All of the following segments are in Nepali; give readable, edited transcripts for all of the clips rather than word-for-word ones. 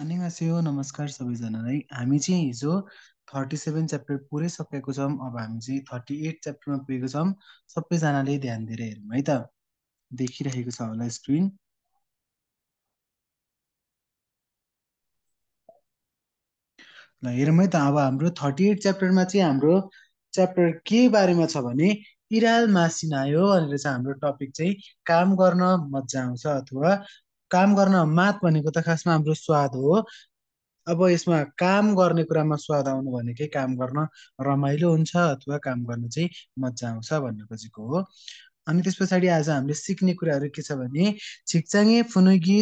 안녕하세요. नमस्कार सबैजनालाई। हामी चाहिँ हिजो 37 च्याप्टर पुरै सकेको छौँ। अब हामी चाहिँ 38 च्याप्टरमा पुगेको छौँ। सबैजनाले ध्यान दिएर हेरौँ है त। देखिरहेको छ होला स्क्रिन। ल हेरौँ है त। अब हाम्रो 38 च्याप्टरमा चाहिँ हाम्रो च्याप्टर के बारेमा छ भने इराल मासिनायो भनेर चाहिँ हाम्रो टपिक चाहिँ काम गर्न मजा आउँछ अथवा काम गर्न मात भनेको त खासमा हाम्रो स्वाद हो। अब यसमा काम गर्ने कुरामा स्वाद आउनु भनेकै काम गर्न रमाइलो हुन्छ अथवा काम गर्न चाहिँ मजा आउँछ भन्न खोजेको हो। अनि त्यस पछाडि आज हामीले सिक्ने कुराहरू के छ भने छिक्चाङे फुनुगी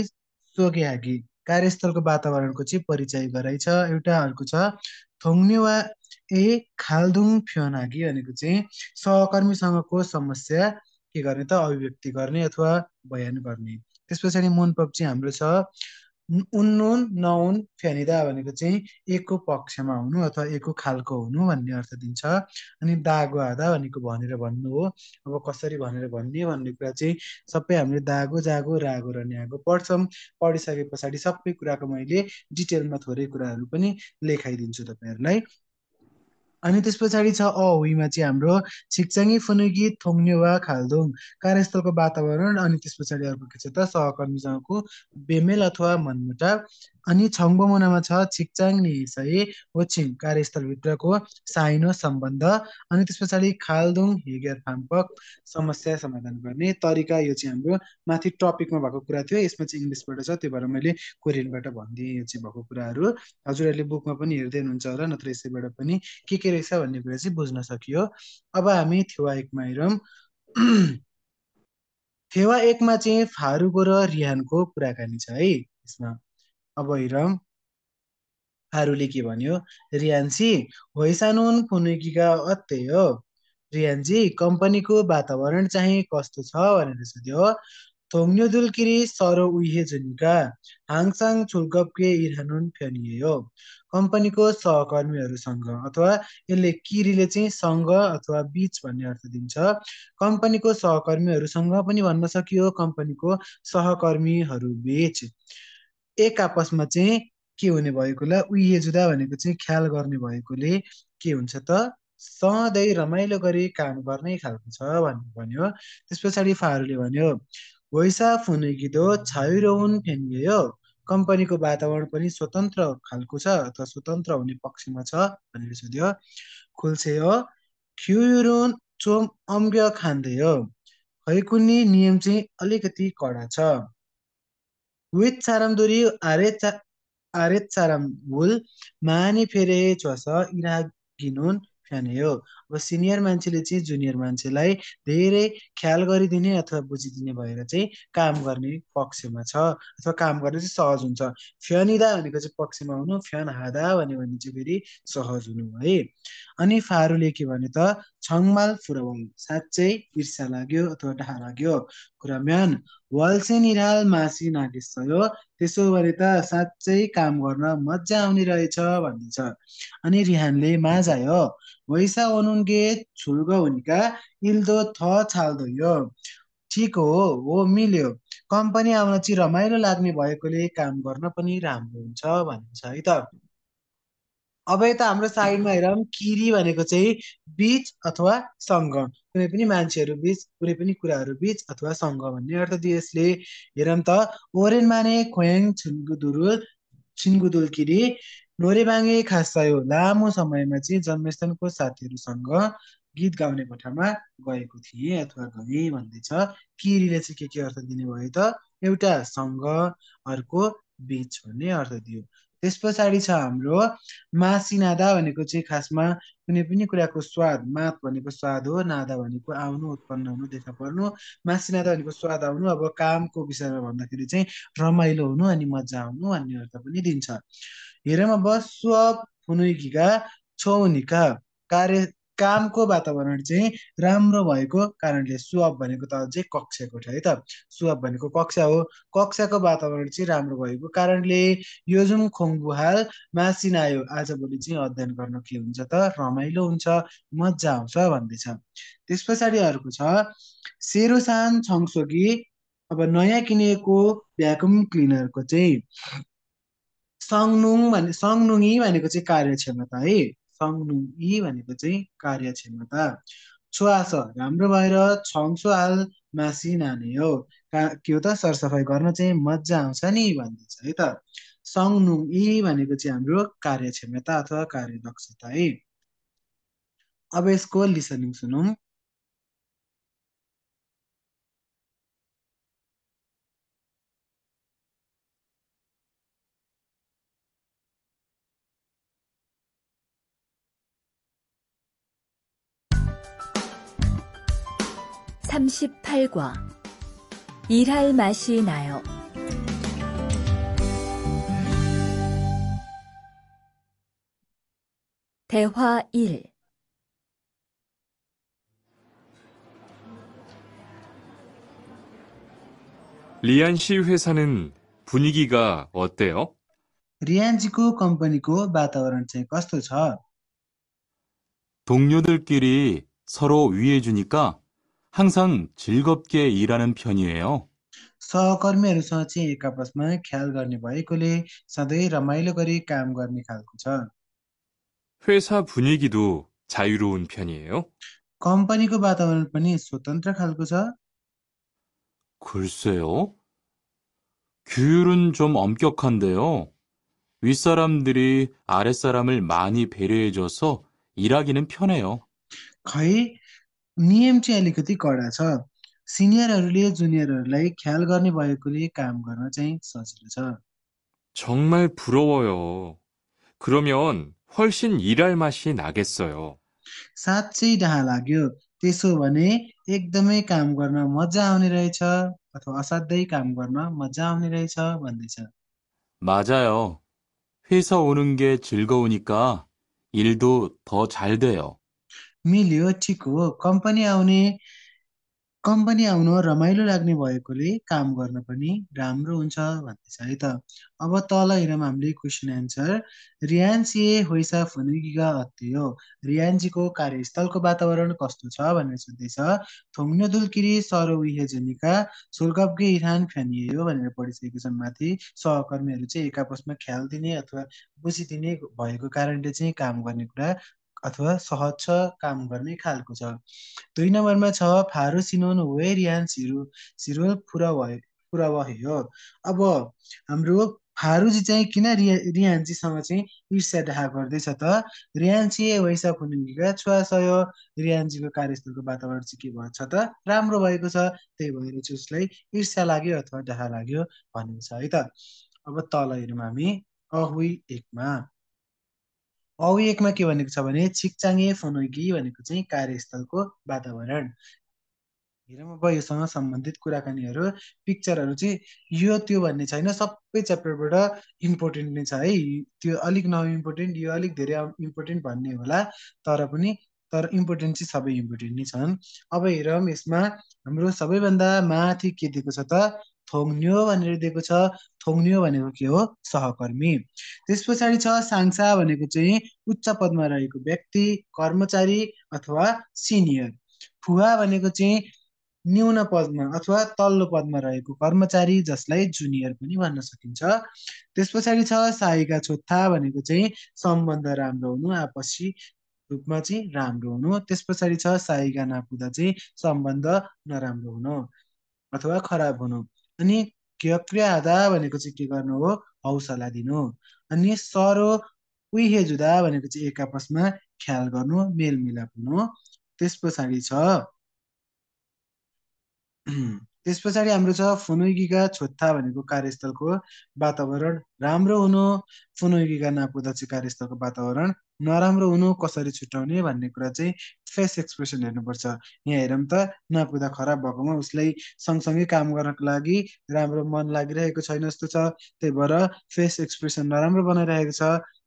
सोगेहागी कार्यस्थलको वातावरणको चाहिँ परिचय गराइछ एउटा। अर्को छ थोङ्नेवा ए खाल्दुङ फ्योनागी भनेको चाहिँ सहकर्मीसँगको समस्या के गर्ने त अभिव्यक्ति गर्ने अथवा बयान गर्ने। त्यस पछाडि मोनपप चाहिँ हाम्रो छ उन्नुन नउन फ्यानिदा भनेको चाहिँ एकको पक्षमा हुनु अथवा एकको खालको हुनु भन्ने अर्थ दिन्छ। अनि दागो आधा भनेको भनेर भन्नु हो। अब कसरी भनेर भन्ने भन्ने कुरा चाहिँ सबै हामीले दागो जागो रागो र न्यागो पढ्छौँ। पढिसके पछाडि सबै कुराको मैले डिटेलमा थोरै कुराहरू पनि लेखाइदिन्छु तपाईँहरूलाई। अनि त्यस पछाडि छ अहुईमा चाहिँ हाम्रो छिक्चाङी फुनुगी थोङ्ने वा खाल्दोङ कार्यस्थलको वातावरण। अनि त्यस पछाडि अर्को के छ त सहकर्मीसँगको बेमेल अथवा मनमुटाव। अनि छङ्बो मुनामा छ छिक्चाङ निसै होछिङ कार्यस्थलभित्रको साइनो सम्बन्ध। अनि त्यस पछाडि खाल्दोङ हेगेर फाम्पक समस्या समाधान गर्ने तरिका। यो चाहिँ हाम्रो माथि टपिकमा भएको कुरा थियो। यसमा चाहिँ इङ्ग्लिसबाट छ त्यही भएर मैले कोरियनबाट भनिदिएँ। यो चाहिँ भएको कुराहरू हजुरहरूले बुकमा पनि हेर्दै हुनुहुन्छ होला, नत्र यसैबाट पनि के रहेछ भन्ने कुरा चाहिँ बुझ्न सकियो। अब हामी थेवा एकमा हेरौँ। थेवा एकमा चाहिँ फारूको र रिहानको कुराकानी छ है यसमा। अब हेरौँ फारूले के भन्यो। रिहानसी होइसानुन फुनुकीका अत्ते हो। रिहानजी कम्पनीको वातावरण चाहिँ कस्तो छ भनेर सोध्यो। थोङ्न्युदुल किरी सरो उहे जुनका हाङसाङ छुल्गपके इरानुन फ्यानियो। कम्पनीको सहकर्मीहरूसँग अथवा यसले किरीले चाहिँ सँग अथवा बीच भन्ने अर्थ दिन्छ। कम्पनीको सहकर्मीहरूसँग पनि भन्न सकियो कम्पनीको सहकर्मीहरू बीच। एक आपसमा चाहिँ के हुने भएकोलाई उहिए जुदा भनेको चाहिँ ख्याल गर्ने भएकोले के हुन्छ त सधैँ रमाइलो गरी काम गर्ने खालको छ भन्ने भन्यो। त्यस पछाडि फारूले भन्यो वैसा फुनुगिदो छाइरोउन फेन्यो। कम्पनीको वातावरण पनि स्वतन्त्र खालको छ अथवा स्वतन्त्र हुने पक्षमा छ भनेर सोध्यो। खुल्से हो ख्युरुन चोम अम्ग्य खाँदै हो। हैकुन्ने नियम चाहिँ अलिकति कडा छ। वित चारामदुरी आरेत चाराम भुल माने फेरे च्वास इरा गिनुन फ्याने हो। अब सिनियर मान्छेले चाहिँ जुनियर मान्छेलाई धेरै ख्याल गरिदिने अथवा बुझिदिने भएर चाहिँ काम गर्ने पक्षमा छ अथवा काम गर्न चाहिँ सहज हुन्छ। फ्यानिदा भनेको चाहिँ पक्षमा हुनु, फ्यान हादा भन्यो भने चाहिँ फेरि सहज हुनु है। अनि फारूले के भन्यो त छङमाल फुरवाल साँच्चै ईर्ष्या लाग्यो अथवा डहा लाग्यो। कुराम्यान वाल्से निराल मासी नागेश्वयो त्यसो भने त साँच्चै काम गर्न मजा आउने रहेछ भनिन्छ। अनि रिहानले माझा हो वैसा ओनुनगे छुर्ग हुनेका इल्दो थ छाल्दो यो। ठिक हो मिल्यो। कम्पनी आउन चाहिँ रमाइलो लाग्ने भएकोले काम गर्न पनि राम्रो हुन्छ भनिन्छ है त। अब यता हाम्रो साइडमा हेरौँ किरी भनेको चाहिँ बीच अथवा सँग, कुनै पनि मान्छेहरू बीच कुनै पनि कुराहरू बीच अथवा सँग भन्ने अर्थ दिए यसले। हेरौँ त ओरेन माने खोयाङ छिन्गुदुल किरी नोरेबाङे खासायो लामो समयमा चाहिँ जन्मस्थानको साथीहरूसँग गीत गाउने कोठामा गएको थिएँ अथवा गएँ भन्दैछ। किरीले चाहिँ के अर्थ दिने भयो त एउटा सँग अर्को बीच भन्ने अर्थ दियो। त्यस पछाडि छ हाम्रो मासिनादा भनेको चाहिँ खासमा कुनै पनि कुराको स्वाद, मात भनेको स्वाद हो, नादा भनेको आउनु उत्पन्न हुनु देखा पर्नु, मासिनादा भनेको स्वाद आउनु। अब कामको विषयमा भन्दाखेरि चाहिँ रमाइलो हुनु अनि मजा आउनु भन्ने अर्थ पनि दिन्छ। हेरौँ अब स्व फुनुगीका छौनिका कामको वातावरण चाहिँ राम्रो भएको कारणले। सुअप भनेको त अझै कक्षा कोठा है त। सुअप भनेको कक्षा हो। कक्षाको वातावरण चाहिँ राम्रो भएको कारणले योजुम खोङबुहाल मासिनायो आजभोलि चाहिँ अध्ययन गर्न के हुन्छ त रमाइलो हुन्छ मजा आउँछ भन्दैछ। त्यस पछाडि अर्को छ सेरोसान छङसोगी अब नयाँ किनेको भ्याकुम क्लिनरको चाहिँ सङ्नुङ भनेको चाहिँ कार्यक्षमता है, सङ्नुङ यी भनेको चाहिँ कार्यक्षमता। छुवास राम्रो भएर छङसो हाल मासी नाने हो, के हो त सरसफाइ गर्न चाहिँ मजा आउँछ नि भन्दछ है त। सङ्नुङ यी भनेको चाहिँ हाम्रो कार्यक्षमता अथवा कार्यदक्षता है। अब यसको लिसनिङ सुनौँ। (38과) 일할 맛이 나요. 대화 1. 리안 씨 회사는 분위기가 어때요? 리안 씨고 컴퍼니고 바타오란 제 커스터죠. 동료들끼리 서로 위해 주니까 항상 즐겁게 일하는 편이에요. सहकर्मीहरुसँग चाहिँ एक आपसमा ख्याल गर्ने भएकोले सधैँ रमाइलो गरी काम गर्ने खालको छ। 회사 분위기도 자유로운 편이에요? 컴पनीको वातावरण पनि स्वतन्त्र खालको छ? 글쎄요. 규율은 좀 엄격한데요. 윗사람들이 아랫사람을 많이 배려해줘서 일하기는 편해요. 거의 नियम चाहिँ अलिकति कडा छ। सिनियरहरूले जुनियरहरूलाई ख्याल गर्ने भएकोले काम गर्न चाहिँ सजिलो छ। 정말 부러워요. 그러면 훨씬 일할 맛이 나겠어요. साँच्चै डहा लाग्यो, त्यसो भने एकदमै काम गर्न मजा आउने रहेछ अथवा असाध्यै काम गर्न मजा आउने रहेछ भन्दैछ। 맞아요. 회사 오는 게 즐거우니까 일도 더 잘 돼요. मिल्यो, ठिक हो। कम्पनी आउनु रमाइलो लाग्ने भएकोले काम गर्न पनि राम्रो हुन्छ भन्दैछ है त। अब तल हेरौँ हामीले क्वेसन एन्सर। रियान्सीए होइसा फुनिगिगा अत्यो, रियान्जीको कार्यस्थलको वातावरण कस्तो छ भनेर सोध्दैछ। थोङ्नोदुलकिरी सरोविहेजनिका सोल्गबगे इरान फ्यानियो भनेर पढिसकेको छन् माथि। सहकर्मीहरू चाहिँ एक आपसमा ख्याल दिने अथवा बुझिदिने भएको कारणले चाहिँ काम गर्ने कुरा अथवा सहज छ, काम गर्ने खालको छ। 2 नम्बरमा छ फारो सिनोन वे रियान सिरु सिरोल पुरा भयो। अब हाम्रो फारुजी चाहिँ किन रियानजीसँग चाहिँ ईर्ष्या डहा गर्दैछ त? रियानजी वैसा खुनिका छुवासयो, रियानजीको कार्यस्थलको वातावरण चाहिँ के भएको छ त? राम्रो भएको छ, त्यही भएर चाहिँ उसलाई ईर्ष्या लाग्यो अथवा डहा लाग्यो भनेको छ है त। अब तल हेरौँ हामी अवयवमा के भनेको छ भने छिकचाङे फनोगी भनेको चाहिँ कार्यस्थलको वातावरण। हेरौँ अब योसँग सम्बन्धित कुराकानीहरू, पिक्चरहरू चाहिँ यो त्यो भन्ने छैन, सबै च्याप्टरबाट इम्पोर्टेन्ट नै छ है। त्यो अलिक नइम्पोर्टेन्ट, यो अलिक धेरै इम्पोर्टेन्ट भन्ने होला, तर इम्पोर्टेन्ट चाहिँ सबै इम्पोर्टेन्ट नै छन्। अब हेरौँ यसमा हाम्रो सबैभन्दा माथि के दिएको छ त? थोङ्न्यो भनेर दिएको छ। थोङ्न्यो भनेको के हो? सहकर्मी। त्यसपछि छ सांसा भनेको चाहिँ उच्च पदमा रहेको व्यक्ति, कर्मचारी अथवा सिनियर। फुवा भनेको चाहिँ न्यून पदमा अथवा तल्लो पदमा रहेको कर्मचारी, जसलाई जुनियर पनि भन्न सकिन्छ। त्यसपछि छ साइगा छोत्था भनेको चाहिँ सम्बन्ध राम्रो हुनु, आपसी रूपमा चाहिँ राम्रो हुनु। त्यसपछि छ साइगा नापुदा चाहिँ सम्बन्ध नराम्रो हुनु अथवा खराब हुनु। अनि क्रिया आधा भनेको चाहिँ के गर्नु हो? हौसला दिनु। अनि सरो उइहे जुदा भनेको चाहिँ एक आपसमा ख्याल गर्नु, मेलमिलाप हुनु। त्यस पछाडि हाम्रो छ फुनुइगीका छोत्था भनेको कार्यस्थलको वातावरण राम्रो हुनु, फुनुइगीका नापुदा चाहिँ कार्यस्थलको वातावरण नराम्रो हुनु। कसरी छुट्याउने भन्ने कुरा चाहिँ फेस एक्सप्रेसन हेर्नुपर्छ। यहाँ हेरौँ त, नापुदा खराब भएकोमा उसलाई सँगसँगै काम गर्नको लागि राम्रो मन लागिरहेको छैन जस्तो छ, त्यही भएर फेस एक्सप्रेसन नराम्रो बनाइरहेको छ।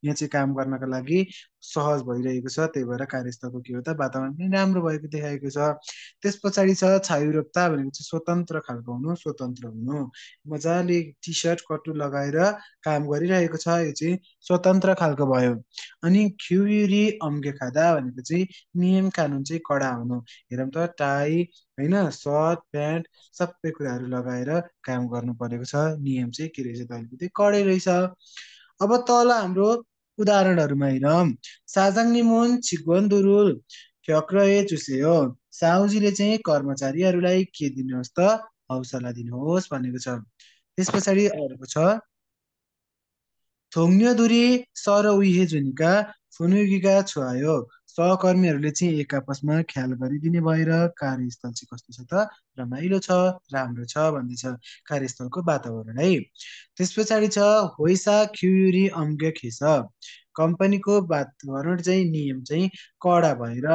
यहाँ चाहिँ काम गर्नको लागि सहज भइरहेको छ, त्यही भएर कार्यस्थलको के हो त? वातावरण पनि राम्रो भएको देखाएको छ। त्यस पछाडि छ छायुरोप्ता भनेको चाहिँ स्वतन्त्र खालको हुनु, स्वतन्त्र हुनु। मजाले टी सर्ट कटु लगाएर काम गरिरहेको छ, यो चाहिँ स्वतन्त्र खालको भयो। अनि ख्युरी अम्के खादा भनेको चाहिँ नियम कानुन चाहिँ कडा हुनु। हेरौँ त, टाई होइन, सर्ट प्यान्ट सबै कुराहरू लगाएर काम गर्नु परेको छ, नियम चाहिँ के रहेछ त? अलिकति कडै रहेछ। अब तल हाम्रो उदाहरणहरुमा हेरौं। साजाङ निमोन छिगवन दुरुल ठ्याक्रे चुस्यो। साउजीले चाहिँ कर्मचारीहरुलाई के दिनुहोस् त हौसला दिनुहोस् भनेको छ। त्यसपछि अर्को छ थोङन्यो दुरी सर उइहे जुनिका फुनुगीका छुआयो। सहकर्मीहरुले चाहिँ एक आपसमा ख्याल गरिदिने भएर कार्यस्थल चाहिँ कस्तो छ त रमाइलो छ राम्रो छ भन्दै छ कार्यस्थलको वातावरण है। त्यसपछि छ होइसा क्युरी अम्ग्य खेस। कम्पनीको वातावरण चाहिँ नियम चाहिँ कडा भएर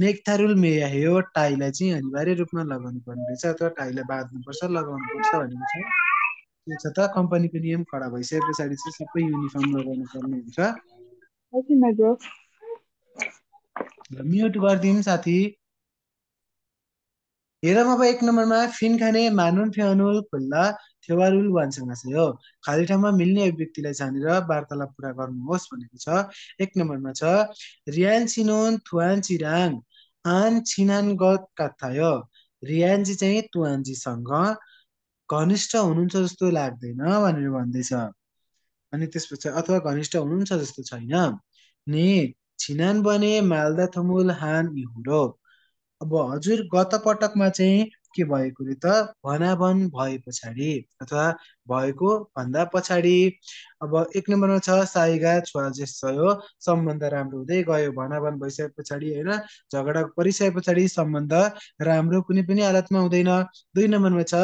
नेक्थारुल मेयाहेयो टाईलाई चाहिँ अनिवार्य रूपमा लगाउनु पर्ने रहेछ अथवा टाईलाई बाँध्नुपर्छ लगाउनुपर्छ भनेको छ। के छ त कम्पनीको नियम कडा भइसकेपछि चाहिँ सबै युनिफर्म लगाउनु पर्ने हुन्छ। म्युट गर्दिम साथी। हेरौँ अब 1 नम्बरमा फिन खाने मानुन फेनुल खुल्ला थेवारुल वानसँग हो। खाली ठाउँमा मिल्ने व्यक्तिलाई छानेर वार्तालाप पूरा गर्नुहोस् भनेको छ। 1 नम्बरमा छ रियान सिनोन थुआन चिराङ आन छिनान गत काथायो। रियानजी चाहिँ तुवानजीसँग घनिष्ठ हुनुहुन्छ जस्तो लाग्दैन भनेर भन्दैछ। अनि त्यसपछि अथवा घनिष्ठ हुनुहुन्छ जस्तो छैन नि। छिनान बने मालदा थमुल हान इहुरो। अब हजुर गत पटकमा चाहिँ के भएको रे त भनाभन भए पछाडि अथवा भएको भन्दा पछाडि। अब 1 नम्बरमा छ साइगा छुवाजेस हो। सम्बन्ध राम्रो हुँदै गयो भनाभन भइसके पछाडि हैन झगडा परिसके पछाडि सम्बन्ध राम्रो कुनै पनि हालतमा हुँदैन। 2 नम्बरमा छ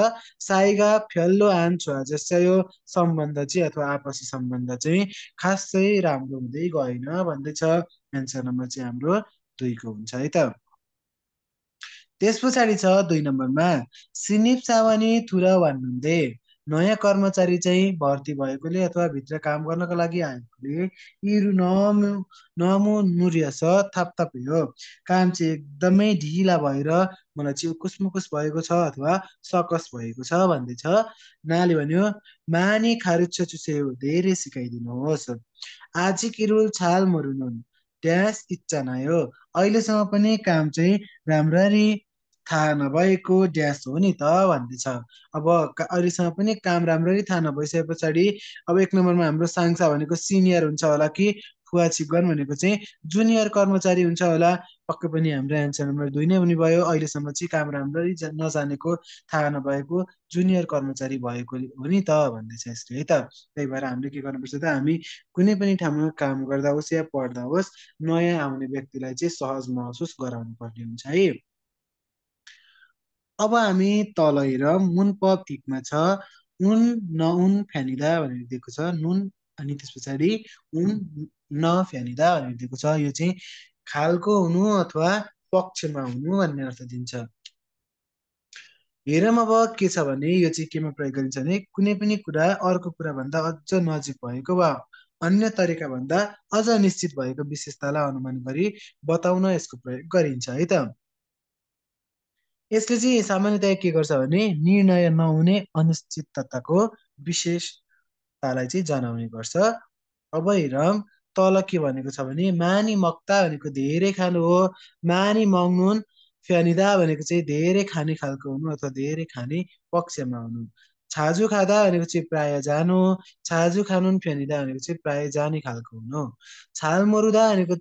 साइगा फ्यल्लो आन छुवाजेस हो। सम्बन्ध चाहिँ अथवा आपसी सम्बन्ध चाहिँ खासै राम्रो हुँदै गएन भन्दै छ। एन्सर नम्बर चाहिँ हाम्रो 2 को हुन्छ है त। त्यसपछि छ 2 नम्बरमा सिनिप सावानी थुरा वानुन्दे। नयाँ कर्मचारी चाहिँ भर्ती भएकोले अथवा भित्र काम गर्नको लागि आएकोले इरु नमु नुरियस थापथाप हो। काम चाहिँ एकदमै ढिला भएर मलाई चाहिँ उकुस मुकुस भएको छ अथवा सकस भएको छ भन्दै छ। नाले भन्यो मानी खारुच्छ चुसेउ धेरै सिकाइदिनुहोस्। आजी किरुल छाल मरुनुन ड्यास इच्छा नयो। अहिलेसम्म पनि काम चाहिँ राम्ररी थाहा नभएको ड्यास हो नि त भन्दैछ। अब अहिलेसम्म पनि काम राम्ररी थाहा नभइसके पछाडि अब 1 नम्बरमा हाम्रो साङ्सा भनेको सिनियर हुन्छ होला कि फुवा छिगन भनेको चाहिँ जुनियर कर्मचारी हुन्छ होला। पक्कै पनि हाम्रो एन्सर नम्बर 2 नै हुने भयो। अहिलेसम्म चाहिँ काम राम्ररी नजानेको थाहा नभएको जुनियर कर्मचारी भएको हो नि त भन्दैछ यसले है त। त्यही भएर हामीले के गर्नुपर्छ त हामी कुनै पनि ठाउँमा काम गर्दा होस् या पढ्दा होस् नयाँ आउने व्यक्तिलाई चाहिँ सहज महसुस गराउनु पर्ने हुन्छ है। अब हामी तल हेरौँ। मुन पप 1 मा छ उन नउन फ्यानिदा भनेर दिएको छ नुन अनि त्यस पछाडि उन नफ्यानिदा भनेर दिएको छ। यो चाहिँ खालको हुनु अथवा पक्षमा हुनु भन्ने अर्थ दिन्छ। हेरौँ अब के छ भने यो चाहिँ केमा प्रयोग गरिन्छ भने कुनै पनि कुरा अर्को कुरा भन्दा अझ नजिक भएको वा अन्य तरिका भन्दा अझ निश्चित भएको विशेषतालाई अनुमान गरी बताउन यसको प्रयोग गरिन्छ है त। यसले चाहिँ सामान्यतया के गर्छ भने निर्णय नहुने अनिश्चितताको विशेषतालाई चाहिँ जनाउने गर्छ। अब हेरौँ तल के भनेको छ भने मानी मक्ता भनेको धेरै खानु हो। मानी मग्नुन फ्यानिदा भनेको चाहिँ धेरै खाने खालको हुनु अथवा धेरै खाने पक्षमा हुनु। छाजु खादा भनेको चाहिँ प्राय जानु। छाजु खानुन फ्यानिदा भनेको चाहिँ प्राय जाने खालको हुनु। छाल मरुदा भनेको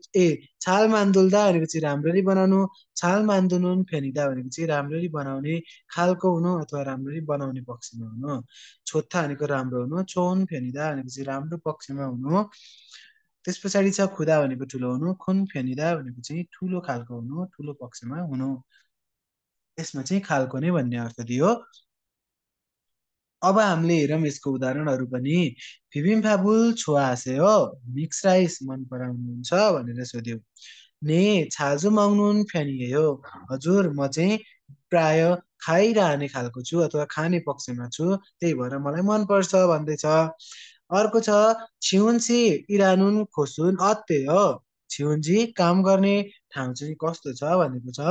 छाल मान्दुल्दा भनेको चाहिँ राम्ररी बनाउनु। छाल मान्दुनुन फ्यानिदा भनेको चाहिँ राम्ररी बनाउने खालको हुनु अथवा राम्ररी बनाउने पक्षमा हुनु। छोत्था भनेको राम्रो हुनु। छोन फ्यानिदा भनेको चाहिँ राम्रो पक्षमा हुनु। त्यस पछाडि छ खुदा भनेको ठुलो हुनु। खुन फ्यानिदा भनेको चाहिँ ठुलो खालको हुनु ठुलो पक्षमा हुनु। यसमा चाहिँ खालको नै भन्ने अर्थ दियो। अब हामीले हेरौँ यसको उदाहरणहरू पनि। फिबिम फाबुल छोआ हाँसे हो मिक्स राइस मन पराउनुहुन्छ भनेर सोध्यो। ने छाजु माग्नुन फ्यानिए हो। हजुर म चाहिँ प्राय खाइरहने खालको छु अथवा खाने पक्षमा छु त्यही भएर मलाई मनपर्छ भन्दैछ। अर्को छ छिउन्सी इरानुन खोसुन अत्ते हो। छिउन्जी काम गर्ने ठाउँ चाहिँ कस्तो छ भनेको छ।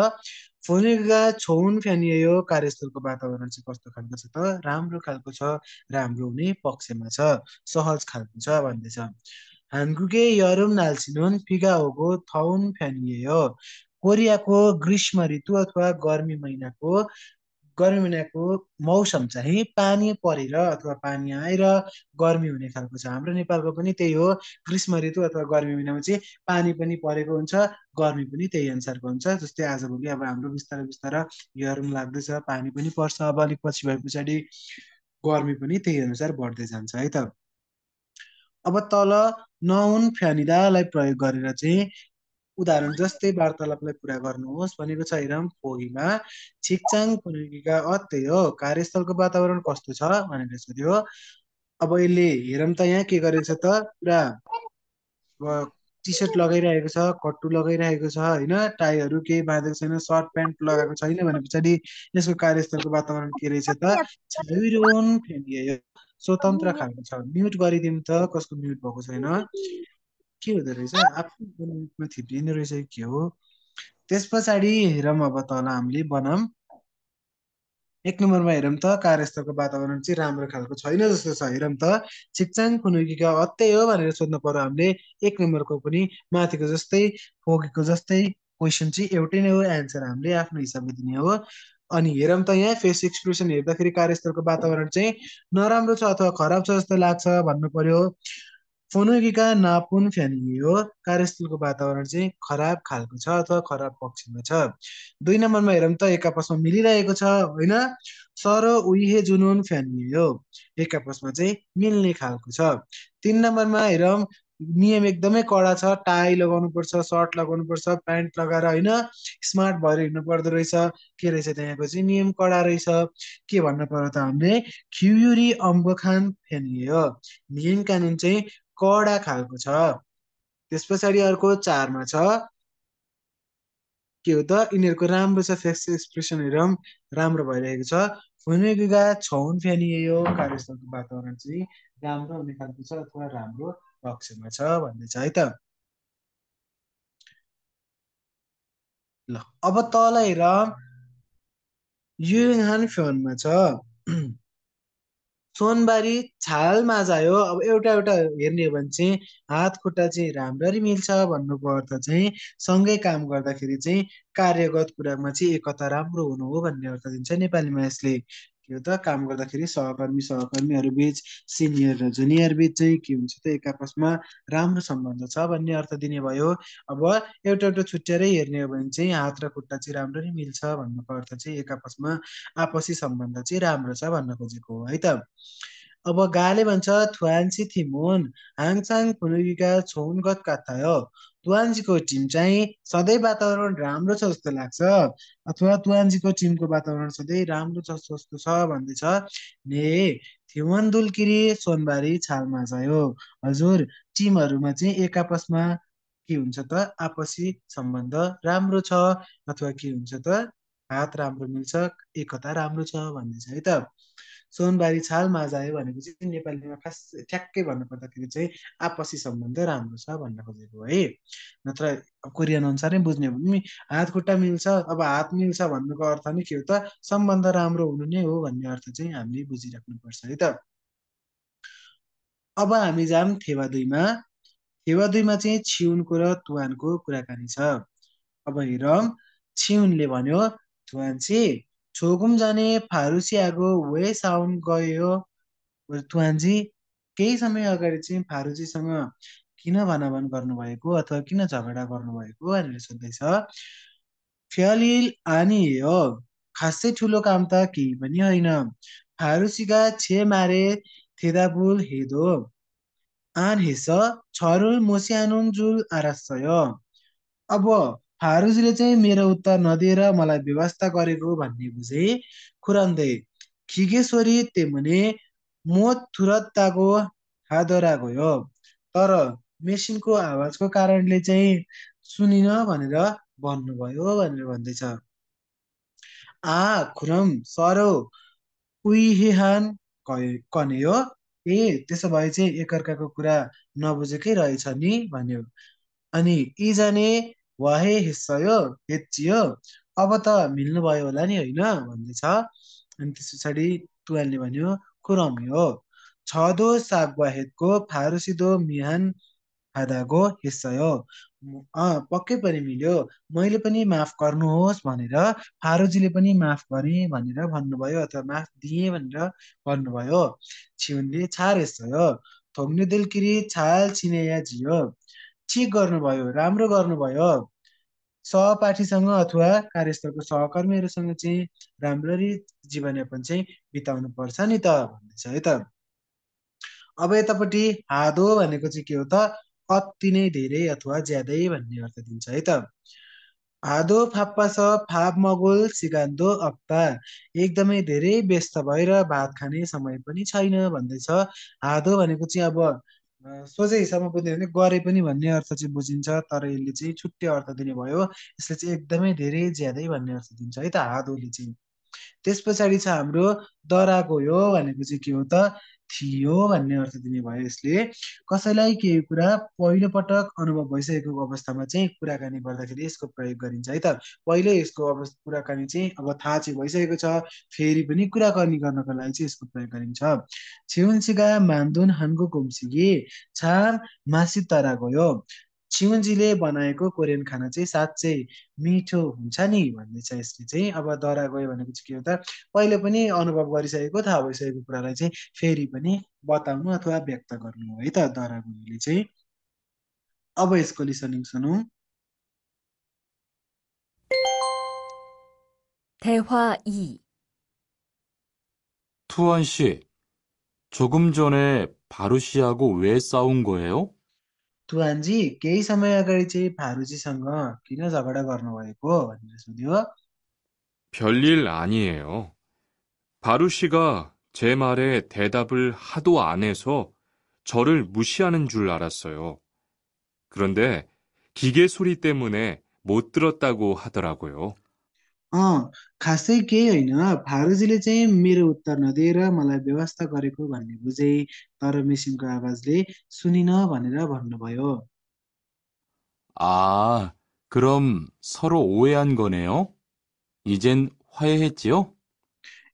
फोनेगा छौन फ्यानियो कार्यस्थलको वातावरण चाहिँ कस्तो खालको छ त राम्रो खालको छ राम्रो हुने पक्षमा छ सहज खालको छ भन्दैछ। हानगुके यरुम नाल्सिनुन फिगा होको थौन फ्यानियो। कोरियाको ग्रीष्म ऋतु अथवा गर्मी महिनाको गर्मी महिनाको मौसम चाहिँ पानी परेर अथवा पानी आएर गर्मी हुने खालको छ। हाम्रो नेपालको पनि त्यही हो, ग्रीष्म ऋतु अथवा गर्मी महिनामा चाहिँ पानी पनि परेको हुन्छ, गर्मी पनि त्यही अनुसारको हुन्छ। जस्तै आजभोलि अब हाम्रो बिस्तारै बिस्तारै हिउँहरू लाग्दैछ, पानी पनि पर्छ, अब अलिक पछि भए पछाडि गर्मी पनि त्यही अनुसार बढ्दै जान्छ है त। अब तल नाउन फ्यानिदालाई प्रयोग गरेर चाहिँ उदाहरण जस्तै वार्तालापलाई पूरा गर्नुहोस् भनेको छ। हेरौँ फोगीमा छिकचाङ पुगेका अत्य हो, कार्यस्थलको वातावरण कस्तो छ भनेर सोध्यो। अब यसले हेरौँ त यहाँ के गरेको छ त, पुरा टी सर्ट लगाइरहेको छ, कट्टु लगाइरहेको छ होइन, टाईहरू केही बाँधेको छैन, सर्ट प्यान्ट लगाएको छैन भने पछाडि यसको कार्यस्थलको वातावरण के रहेछ त, छैरोन फ्यानिदा स्वतन्त्र खालको छ। म्युट गरिदिउँ त, कसको म्युट भएको छैन, के हुँदो रहेछ आफ्नो थिप्लिने रहेछ के हो। त्यस पछाडि हेरौँ अब तल हामीले बनाम 1 नम्बरमा हेरौँ त कार्यस्थलको वातावरण चाहिँ राम्रो खालको छैन जस्तो छ। हेरौँ त छिकचाङ खुनुकीका अत्तै हो भनेर सोध्नु पर्यो हामीले। 1 नम्बरको पनि माथिको जस्तै फोगीको जस्तै क्वेसन चाहिँ एउटै नै हो, एन्सर हामीले आफ्नो हिसाबले दिने हो। अनि हेरौँ त यहाँ फेस एक्सप्रेसन हेर्दाखेरि कार्यस्थलको वातावरण चाहिँ नराम्रो छ अथवा खराब छ जस्तो लाग्छ भन्नु पर्यो। फोनुकीका नापुन फ्यानी हो, कार्यस्थलको वातावरण चाहिँ खराब खालको छ अथवा खराब पक्षमा छ। 2 नम्बरमा हेरौँ त एक आपसमा मिलिरहेको छ होइन, सर उइहे जुनुन फ्यानी हो, एक आपसमा चाहिँ मिल्ने खालको छ। 3 नम्बरमा हेरौँ नियम एकदमै कडा छ, टाई लगाउनु पर्छ, सर्ट लगाउनु पर्छ, प्यान्ट लगाएर होइन, स्मार्ट भएर हिँड्नु पर्दो रहेछ, के रहेछ त्यहाँको चाहिँ नियम कडा रहेछ। के भन्नु पर्यो त हामीले खियुरी अम्बखान फ्यानी हो, नियम कानुन चाहिँ कडा खालको छ। त्यस पछाडि अर्को 4 मा छ के हो त, यिनीहरूको राम्रो छ फेस एक्सप्रेसन हेरौँ राम्रो भइरहेको छ। फुनेगा छौन फ्यानियो, कार्यस्थलको वातावरण चाहिँ राम्रो हुने खालको छ अथवा राम्रो पक्षमा छ भन्दैछ है त। ल अब तल हेर युहान फ्योनमा छ सोनबारी छाल माझायो। अब एउटा एउटा हेर्ने हो भने चाहिँ हात खुट्टा चाहिँ राम्ररी मिल्छ भन्नुको अर्थ चाहिँ सँगै काम गर्दाखेरि चाहिँ कार्यगत कुरामा चाहिँ एकता राम्रो हुनु हो भन्ने अर्थ दिन्छ नेपालीमा। यसले के हो त काम गर्दाखेरि सहकर्मीहरू बिच, सिनियर र जुनियर बिच चाहिँ के हुन्छ त एक आपसमा राम्रो सम्बन्ध छ भन्ने अर्थ दिने भयो। अब एउटा एउटा छुट्याएरै हेर्ने हो भने चाहिँ हात र खुट्टा चाहिँ राम्ररी मिल्छ भन्नुको अर्थ चाहिँ एक आपसमा आपसी सम्बन्ध चाहिँ राम्रो छ भन्न खोजेको हो है त। अब गाले भन्छ थुवान्सी थिमोन हाङसाङ फुनुकीका छोन गतकाथायो, तुवान्जीको टिम चाहिँ सधैँ वातावरण राम्रो छ जस्तो लाग्छ अथवा तुवान्जीको टिमको वातावरण सधैँ राम्रो छ जस्तो छ भन्दैछ। ने थिवन दुलकिरी सोनबारी छालमा जायो, हजुर टिमहरूमा चाहिँ एक आपसमा के हुन्छ त आपसी सम्बन्ध राम्रो छ अथवा के हुन्छ त हात राम्रो मिल्छ, एकता राम्रो छ भन्दैछ है त। सोनबारी छाल माझायो भनेको चाहिँ नेपालीमा खास ठ्याक्कै भन्नुपर्दाखेरि चाहिँ आपसी सम्बन्ध राम्रो छ भन्न खोजेको है। नत्र कोरियन अनुसार नै बुझ्ने हो भने हात खुट्टा मिल्छ, अब हात मिल्छ भन्नुको अर्थ नै के हो त सम्बन्ध राम्रो हुनु नै हो भन्ने अर्थ चाहिँ हामीले बुझिराख्नुपर्छ है त। अब हामी जाम थेवा 2 मा। थेवा 2 मा चाहिँ छिउनको र तुवानको कुराकानी छ। अब हेरौँ छिउनले भन्यो तुवान्सी छोगुम जाने फारुसी आगो वे साउन गयो, तुवान्जी केही समय अगाडि चाहिँ फारुसीसँग किन भनाभन गर्नुभएको अथवा किन झगडा गर्नुभएको भनेर सोध्दैछ। फ्यालिल आनी हो, खासै ठुलो काम त केही पनि होइन, फारुसीका छे मारे थेदाबुल हेदो आन हेस छरुल मोसियानुन जुल आरासय, अब फारुजीले चाहिँ मेरो उत्तर नदिएर मलाई व्यवस्था गरेको भन्ने बुझे। खुरान्दे खिगेश्वरी तेमुने मोत थुरत्ताको हादरा गयो, तर मेसिनको आवाजको कारणले चाहिँ सुनिन भनेर भन्नुभयो भनेर भन्दैछ। आ खुरम सरो उइहेहान कने हो, ए त्यसो भए चाहिँ एकअर्काको कुरा नबुझेकै रहेछ नि भन्यो। अनि यी जाने वाहे हिस्सयो हेचियो, अब त मिल्नु भयो होला नि होइन भन्दैछ। अनि त्यस पछाडि तुवानले भन्यो खुरमी हो छदो सागवाहेतको फारुसिदो मिहान फाइदाको हिस्सा हो। पक्कै पनि मिल्यो, मैले पनि माफ गर्नुहोस् भनेर फारोजीले पनि माफ गरे भनेर भन्नुभयो अथवा माफ दिए भनेर भन्नुभयो। छिउनले छार हिस्सा हो, थोग्नु दिलकिरी छाल छिनेया जियो, ठिक गर्नुभयो, राम्रो गर्नुभयो। सहपाठीसँग अथवा कार्यस्थलको सहकर्मीहरूसँग चाहिँ राम्ररी जीवनयापन चाहिँ बिताउनु पर्छ नि त भन्दैछ है त। अब यतापट्टि हादो भनेको चाहिँ के हो त, अति नै धेरै अथवा ज्यादै भन्ने अर्थ दिन्छ है त। हादो फाप्पा छ फाप मगोल सिगान्दो अप्पा, एकदमै धेरै व्यस्त भएर भात खाने समय पनि छैन भन्दैछ। हादो भनेको चाहिँ अब सोझैसम्म बुझ्यो भने गरे पनि भन्ने अर्थ चाहिँ बुझिन्छ, तर यसले चाहिँ छुट्टै अर्थ दिने भयो, यसले चाहिँ एकदमै धेरै ज्यादै भन्ने अर्थ दिन्छ है त हादोले चाहिँ। त्यस पछाडि छ हाम्रो दराको यो भनेको चाहिँ के हो त, थियो भन्ने अर्थ दिने भयो यसले। कसैलाई केही कुरा पहिलोपटक अनुभव भइसकेको अवस्थामा चाहिँ कुराकानी गर्दाखेरि यसको प्रयोग गरिन्छ है त। पहिले यसको अवस्था कुराकानी चाहिँ अब थाहा चाहिँ भइसकेको छ, फेरि पनि कुराकानी गर्नको लागि चाहिँ यसको प्रयोग गरिन्छ। छिउन सिगा मान्दुन हानको घुम्सिगी छाम मासी तरा गयो, छिउनजीले बनाएको कोरियन खाना चाहिँ साँच्चै मिठो हुन्छ नि भन्दैछ यसले चाहिँ। अब दरा गयो भनेको चाहिँ के हो त, पहिले पनि अनुभव गरिसकेको थाहा भइसकेको कुरालाई चाहिँ फेरि पनि बताउनु अथवा व्यक्त गर्नु है त दरा गयोले चाहिँ। अब यसको लिसनिङ सुनौं। 대화 2. 투원 씨, 조금 전에 바루 씨하고 왜 싸운 거예요? तुवानजी केही समय अगाडि चाहिँ भारुजीसँग किन झगडा गर्नुभएको भनेर सोध्यो। 별일 아니에요. 바루 씨가 제 말에 대답을 하도 안 해서 저를 무시하는 줄 알았어요. 그런데 기계 소리 때문에 못 들었다고 하더라고요. खासै केही होइन, भारुजीले चाहिँ मेरो उत्तर नदिएर मलाई व्यवस्था गरेको भन्ने बुझे, तर मेसिनको आवाजले सुनिन भनेर भन्नुभयो। 아, 그럼 서로 오해한 거네요? 이젠 화해했지요?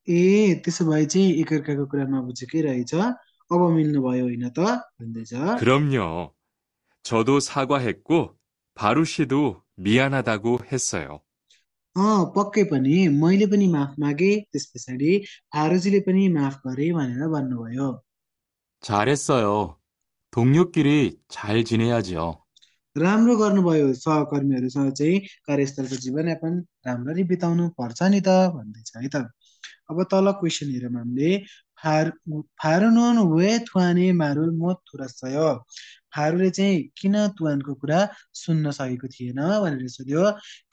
ए, त्यसो भए चाहिँ एकअर्काको कुरा नबुझेकै रहेछ, अब मिल्नुभयो होइन त भन्दैछ। 그럼요. 저도 사과했고 바루 씨도 미안하다고 했어요. पक्कै पनि मैले पनि माफ मागे, त्यस पछाडि फारोजीले पनि माफ गरे भनेर भन्नुभयो। 잘했어요. 동료끼리 잘 지내야죠. राम्रो गर्नुभयो, सहकर्मीहरूसँग चाहिँ कार्यस्थलको जीवनयापन राम्ररी बिताउनु पर्छ नि त भन्दैछ है त। अब तल क्वेसन हेरौँ हामीले। फारुनुन वे थुवाने मारुल मो थुरस्सयो, फारूले चाहिँ किन तुवानको कुरा सुन्न सकेको थिएन भनेर सोध्यो।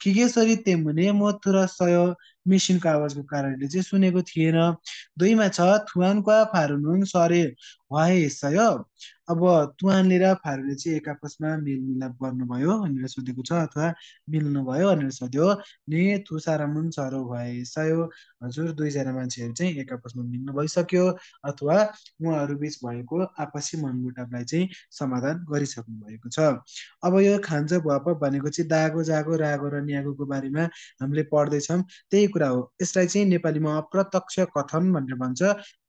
खिगेश्वरी तेमुने मो थुरस्सयो, मेसिनको आवाजको कारणले चाहिँ सुनेको थिएन। दुईमा छ थुवानका फारुनुन सरे वाहे हिस्सयो, अब तुवानले र फारूले चाहिँ एक आपसमा मेलमिलाप गर्नुभयो भनेर सोधेको छ अथवा मिल्नुभयो भनेर सोध्यो। ने थुसारामुन सरो वाहे हिस्सयो, हजुर दुईजना मान्छेहरू चाहिँ एक आपसमा मिल्नु भइसक्यो अथवा उहाँहरू बिच भएको आपसी मनमुटावलाई चाहिँ समाधान गरिसक्नु भएको छ। अब यो खान्छ भुवाप भनेको चाहिँ दागो जागो रागो र न्यागोको बारेमा हामीले पढ्दैछौँ, त्यही कुरा हो। यसलाई चाहिँ नेपालीमा अप्रत्यक्ष कथन भनेर भन्छ,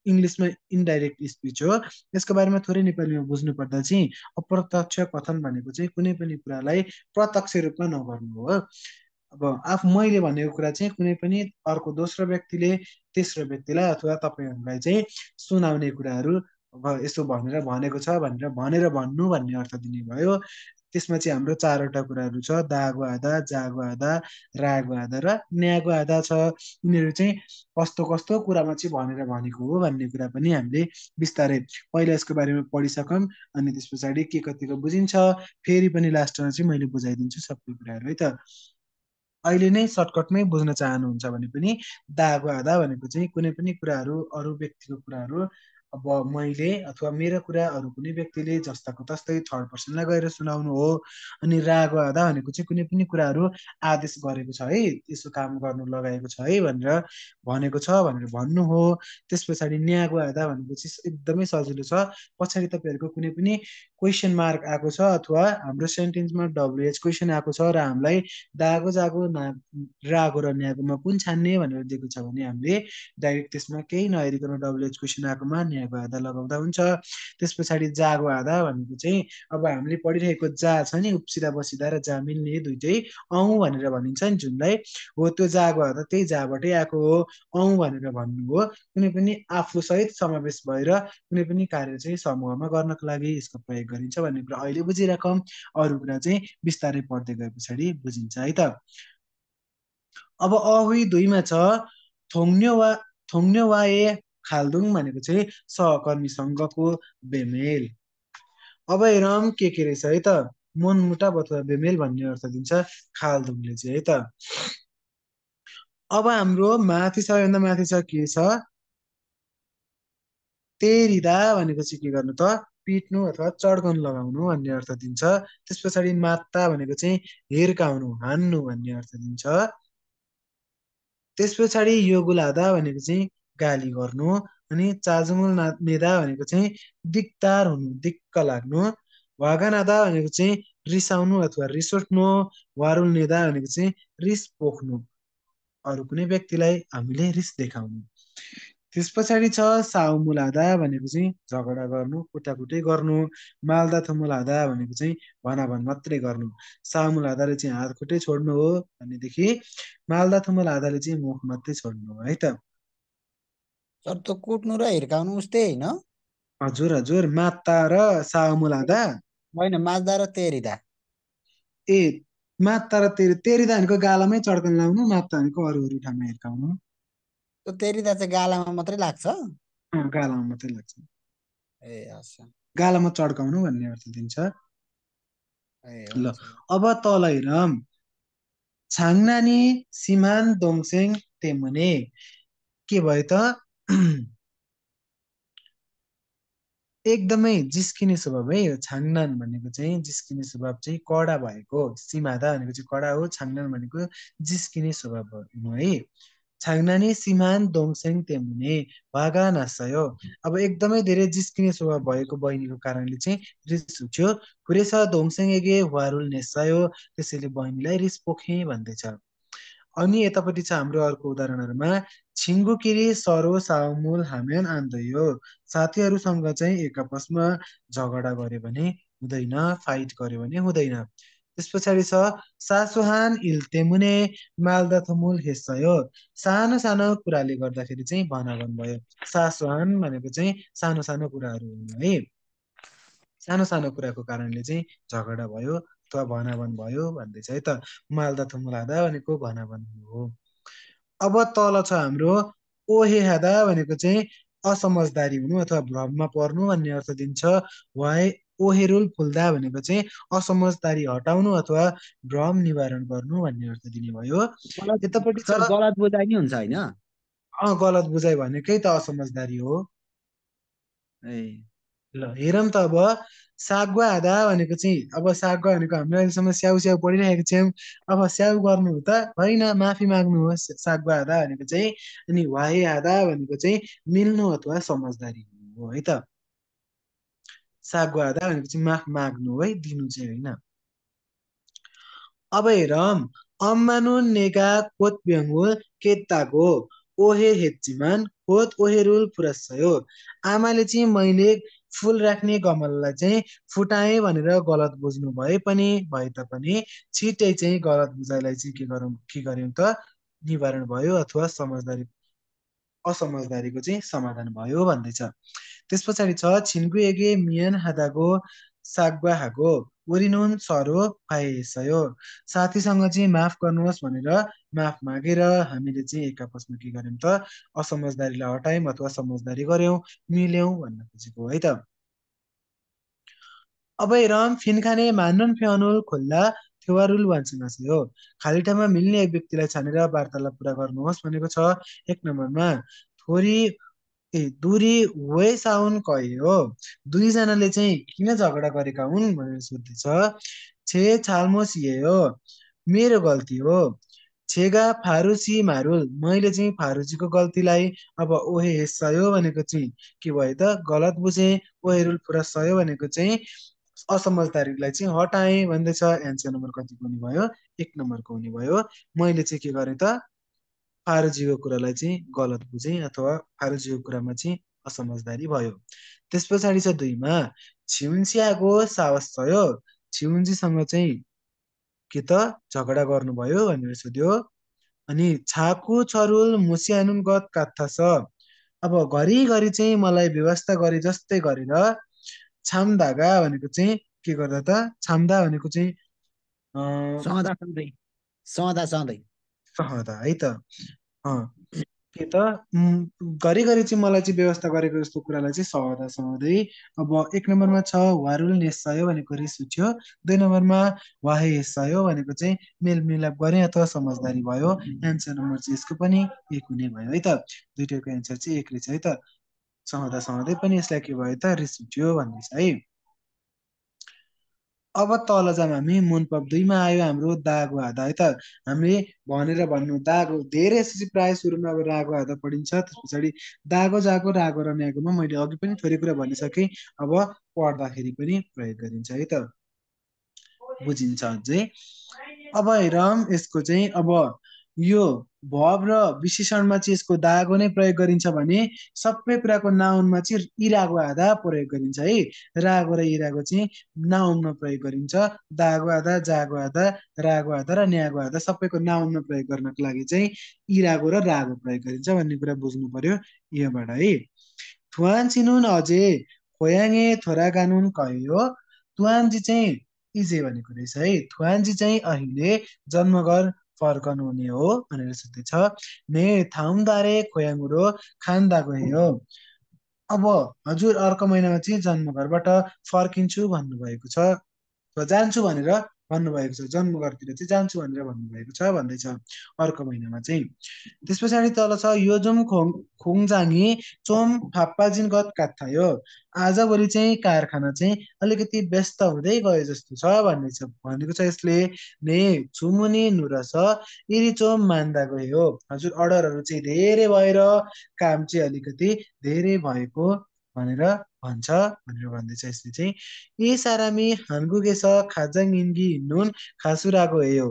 इङ्ग्लिसमा इन्डाइरेक्ट स्पिच हो। यसको बारेमा थोरै नेपालीमा बुझ्नु पर्दा चाहिँ अप्रत्यक्ष कथन भनेको चाहिँ कुनै पनि कुरालाई प्रत्यक्ष रूपमा नगर्नु हो। अब मैले भनेको कुरा चाहिँ कुनै पनि अर्को दोस्रो व्यक्तिले तेस्रो व्यक्तिलाई अथवा तपाईँहरूलाई चाहिँ सुनाउने कुराहरू अब यसो भनेर भनेको छ भनेर भन्नु भन्ने अर्थ दिने भयो। त्यसमा चाहिँ हाम्रो चारवटा कुराहरू छ, दागो आधा, जागो आधा, रागो आधा र न्यागो आधा छ। यिनीहरू चाहिँ कस्तो कस्तो कुरामा चाहिँ भनेर भनेको हो भन्ने कुरा पनि हामीले बिस्तारै पहिला यसको बारेमा पढिसक्यौँ, अनि त्यस पछाडि के कतिको बुझिन्छ फेरि पनि लास्टमा चाहिँ मैले बुझाइदिन्छु सबै कुराहरू है त। अहिले नै सर्टकटमै बुझ्न चाहनुहुन्छ भने पनि दागो आधा भनेको चाहिँ कुनै पनि कुराहरू अरू व्यक्तिको कुराहरू अब मैले अथवा मेरो कुरा अरू कुनै व्यक्तिले जस्ताको तस्तै थर्ड पर्सनलाई गएर सुनाउनु हो। अनि रागो आधा भनेको चाहिँ कुनै पनि कुराहरू आदेश गरेको छ है, यसो काम गर्नु लगाएको छ है भनेर भनेको छ भनेर भन्नु हो। त्यस पछाडि न्यागो आधा भनेको चाहिँ एकदमै सजिलो छ, पछाडि तपाईँहरूको कुनै पनि क्वेसन मार्क आएको छ अथवा हाम्रो सेन्टेन्समा डब्लुएच क्वेसन आएको छ र हामीलाई दागो जागो रागो र न्यागोमा कुन छान्ने भनेर दिएको छ भने हामीले डाइरेक्ट त्यसमा केही नहेरिकन डब्लुएच क्वेसन आएकोमा किने बाधा लगाउँदा हुन्छ। त्यसपछि जाग बाधा भनेको चाहिँ अब हामीले पढिरहेको जा छ नि उप्सिदा बसिदा र जा मिल्ने दुईटै औं भनेर भनिन्छ नि, जुनलाई हो त्यो जाग बाधा त्यही जाबाटै आएको हो। औं भनेर भन्नु हो कुनै पनि आफू सहित समावेश भएर कुनै पनि कार्य चाहिँ समूहमा गर्नको लागि यसको प्रयोग गरिन्छ भन्ने कुरा अहिले बुझिरहेको, अरू कुरा चाहिँ बिस्तारै पढ्दै गए पछाडि बुझिन्छ है त। अब अहुई दुईमा छ थोङ्ने वा ए खाल्दुङ भनेको चाहिँ सहकर्मी संघको बेमेल। अब हेरौँ के रहेछ है त, मनमुटाव अथवा बेमेल भन्ने अर्थ दिन्छ खाल्दुङले चाहिँ है त। अब हाम्रो माथि सबैभन्दा माथि छ के छ, तेरिदा भनेको चाहिँ के गर्नु त, पिट्नु अथवा चड्कन लगाउनु भन्ने अर्थ दिन्छ। त्यस पछाडि मात्ता भनेको चाहिँ हिर्काउनु हान्नु भन्ने अर्थ दिन्छ। त्यस पछाडि योगुलादा भनेको चाहिँ गाली गर्नु, अनि चाजुमुल मेदा भनेको चाहिँ दिक्तार हुनु दिक्क लाग्नु। वागानादा भनेको चाहिँ रिसाउनु अथवा रिस उठ्नु। वारुल नेदा भनेको चाहिँ रिस पोख्नु, अरू कुनै व्यक्तिलाई हामीले रिस देखाउनु। त्यस पछाडि छ साउमुलादा भनेको चाहिँ झगडा गर्नु कुटाकुटी गर्नु। मालदा थमुलादा भनेको चाहिँ भनाभन मात्रै गर्नु। साउमुलादाले चाहिँ हात खुट्टै छोड्नु हो भनेदेखि मालदा थमुलादाले चाहिँ मुख मात्रै छोड्नु हो है त। सर त कुट्नु र हिर्काउनु उस्तै हैन? हजुर हजुर, मात्ता र साउमुलादा हैन, मात्ता र तेरिदा। ए मात्ता र तेरिदा भनेको गालामै चड्कन लाउनु, मात्ता भनेको अरू ठाउँमा हिर्काउनु। तेरिदा चाहिँ गालामा मात्रै लाग्छ? गालामा मात्रै लाग्छ। ए अच्छा, गालामा चड्काउनु भन्ने अर्थ दिन्छ। ल अब तल हेरौँ, छाङनानी सिमान दोङसेङ तेमुने के भयो त, एकदमै जिस्किने स्वभाव है। छाङनान भनेको चाहिँ जिस्किने स्वभाव चाहिँ कडा भएको, सिमादा भनेको चाहिँ कडा हो, छाङनान भनेको जिस्किने स्वभाव हुनु है। छाङनानी सिमान दोङसेङ तेमुने भागा नासायो, अब एकदमै धेरै जिस्किने स्वभाव भएको बहिनीको कारणले चाहिँ रिस उठ्यो। खुरेस दोङसेङ एगे वारुल नेसायो, त्यसैले बहिनीलाई रिस पोखे भन्दैछ। अनि यतापट्टि छ हाम्रो अर्को उदाहरणहरूमा छिङ्गुकिरी सरो साउमुल हाम्यान आन्दयो, साथीहरूसँग चाहिँ एक आपसमा झगडा गर्यो भने हुँदैन, फाइट गर्यो भने हुँदैन। त्यस पछाडि छ सासुहान इल तेमुने मालदा थमुल हेस्सयो, सानो सानो कुराले गर्दाखेरि चाहिँ भनाभन भयो। सासुहान भनेको चाहिँ सानो सानो कुराहरू हुनु है, सानो सानो कुराको कारणले चाहिँ झगडा भयो अथवा भनाभन भयो भन्दैछ है त। मालदा थमुलादा भनेको भनाभन हो। अब तल छ हाम्रो ओहेहादा भनेको चाहिँ असमझदारी हुनु अथवा भ्रममा पर्नु भन्ने अर्थ दिन्छ। वाइ ओहेरुल फुल्दा भनेको चाहिँ असमझदारी हटाउनु अथवा भ्रम निवारण गर्नु भन्ने अर्थ दिने भयो। यतापट्टि गलत बुझाइ नि हुन्छ हैन? गलत बुझाइ भनेकै त असमझदारी हो। ए ल हेरौँ त, अब सागुवा आधा भनेको चाहिँ, अब सागुवा भनेको हामीले अहिलेसम्म स्याउ स्याउ पढिरहेको छौँ। अब स्याउ गर्नु हो त होइन, माफी माग्नु हो सागुवा आधा भनेको चाहिँ। अनि वाहे आधा भनेको चाहिँ मिल्नु अथवा समझदारी हो है त। सागुवा आधा भनेपछि माफ माग्नु है, दिनु चाहिँ होइन। अब हेरौँ, अम्मानु नेगा कोत ब्याङ्गुल केताको ओहे हेचिमान कोत ओहेरुल फुरस्सयो, आमाले चाहिँ मैले फुल राख्ने गमललाई चाहिँ फुटाएँ भनेर गलत बुझ्नु भए तापनि छिटै चाहिँ गलत बुझाइलाई चाहिँ के गर्यौँ त, निवारण भयो अथवा समझदारी असमझदारीको चाहिँ समाधान भयो भन्दैछ। त्यस पछाडि छ छिन्गुएगे मियन हादागो सागुवा हागो ओरिनुन सरो फाएसयो, साथीसँग चाहिँ माफ गर्नुहोस् भनेर माफ मागेर हामीले चाहिँ एक आपसमा के गर्यौँ त, असमझदारीलाई हटायौँ अथवा समझदारी गर्यौँ, मिल्यौँ भन्न खोजेको है त। अब हेरौँ, फिनखाने मान्नुन फ्यानुल खोल्दा थेवारुल वान्छनासी हो, खाली ठाउँमा मिल्ने एक व्यक्तिलाई छानेर वार्तालाप पुरा गर्नुहोस् भनेको छ। एक नम्बरमा थोरी दुरी वे साउन कही हो, दुईजनाले चाहिँ किन झगडा गरेका हुन् भनेर सोध्दैछ। छे छालमोस ये हो, मेरो गल्ती हो। छेगा फारुसी मारुल, मैले चाहिँ फारुसीको गल्तीलाई। अब ओहे हेस्सयो भनेको चाहिँ के भयो त, गलत बुझे। ओहेरुल फुरस्सयो भनेको चाहिँ असमझदारीलाई चाहिँ हटाएँ भन्दैछ। एन्सर नम्बर कतिको हुने भयो, 1 नम्बरको हुने भयो। मैले चाहिँ के गरेँ त, फारुजीको कुरालाई चाहिँ गलत बुझेँ अथवा फारुजीको कुरामा चाहिँ 어समझ다리 भयो. त्यस पछाडि छ दुईमा छिउन्सियाको सावस भयो. छिउन्जीसँग चाहिँ के त झगडा गर्नुभयो भनेर सोध्यो. अनि छाकु छरुल मुस्यानुन गत कात्था छ. अब घरिघरि चाहिँ मलाई व्यवस्था गरे जस्तै गरेर छामदागा भनेको चाहिँ के गर्दा त छामदा भनेको चाहिँ सहदा है त के त घरिघरि चाहिँ मलाई चाहिँ व्यवस्था गरेको जस्तो कुरालाई चाहिँ सहदा सहदै. अब एक नम्बरमा छ वारुल नेस्यो भनेको रिस उठ्यो. दुई नम्बरमा वाहे हेस्यो भनेको चाहिँ मेलमिलाप गरे अथवा समझदारी भयो. एन्सर नम्बर चाहिँ यसको पनि एक हुने भयो है त. दुईटैको एन्सर चाहिँ एकले छ है त. सहदा सहदै पनि यसलाई के भयो त रिस उठ्यो भन्दैछ है. अब तल जब हामी मनपप दुईमा आयो हाम्रो दागो आधा है त. हामीले भनेर भन्नु दागो धेरै प्राय सुरुमा अब रागो आधा पढिन्छ. त्यस पछाडि दागो जागो रागो र म्यागोमा मैले अघि पनि थोरै कुरा भनिसकेँ. अब पढ्दाखेरि पनि प्रयोग गरिन्छ है त, बुझिन्छ अझै. अब हेरौँ यसको चाहिँ. अब यो भव र विशेषणमा चाहिँ यसको दागो नै प्रयोग गरिन्छ भने सबै कुराको नाउनमा चाहिँ इरागो आधा प्रयोग गरिन्छ है. रागो र इरागो चाहिँ नाउनमा प्रयोग गरिन्छ. दागो आधा जागो आधा रागो आधा र न्यागो आधा सबैको नाउनमा प्रयोग गर्नको लागि चाहिँ इरागो र रागो प्रयोग गरिन्छ भन्ने कुरा बुझ्नु पर्यो योबाट है. थुवान चिनुन अझे खोयाङे थोरा कानुन कहियो. तुवानजी चाहिँ इजे भनेको रहेछ है. थुवानजी चाहिँ अहिले जन्मघर फर्कनु हुने हो भनेर सोध्दैछ. ने थाउदारे खोयाङुरो खान्दाको हो. अब हजुर अर्को महिनामा चाहिँ जन्मघरबाट फर्किन्छु भन्नुभएको छ. जान्छु भनेर भन्नुभएको छ. जन्मघरतिर चाहिँ जान्छु भनेर भन्नुभएको छ भन्दैछ अर्को महिनामा चाहिँ. त्यस पछाडि तल छ योजुम खोङ खोङजाङी चोम फाप्पाजिन गत कात्थायो. आजभोलि चाहिँ कारखाना चाहिँ अलिकति व्यस्त हुँदै गयो जस्तो छ भन्दैछ भनेको छ यसले. ने छुमुनी नुरस यिरी चोम मान्दा गयो. हजुर अर्डरहरू चाहिँ धेरै भएर काम चाहिँ अलिकति धेरै भएको भनेर भन्छ भनेर भन्दैछ यसले चाहिँ. ए सारामी हानगुगे छ खाजाङ इन्गी हिन्नुन खासुराको हेयो.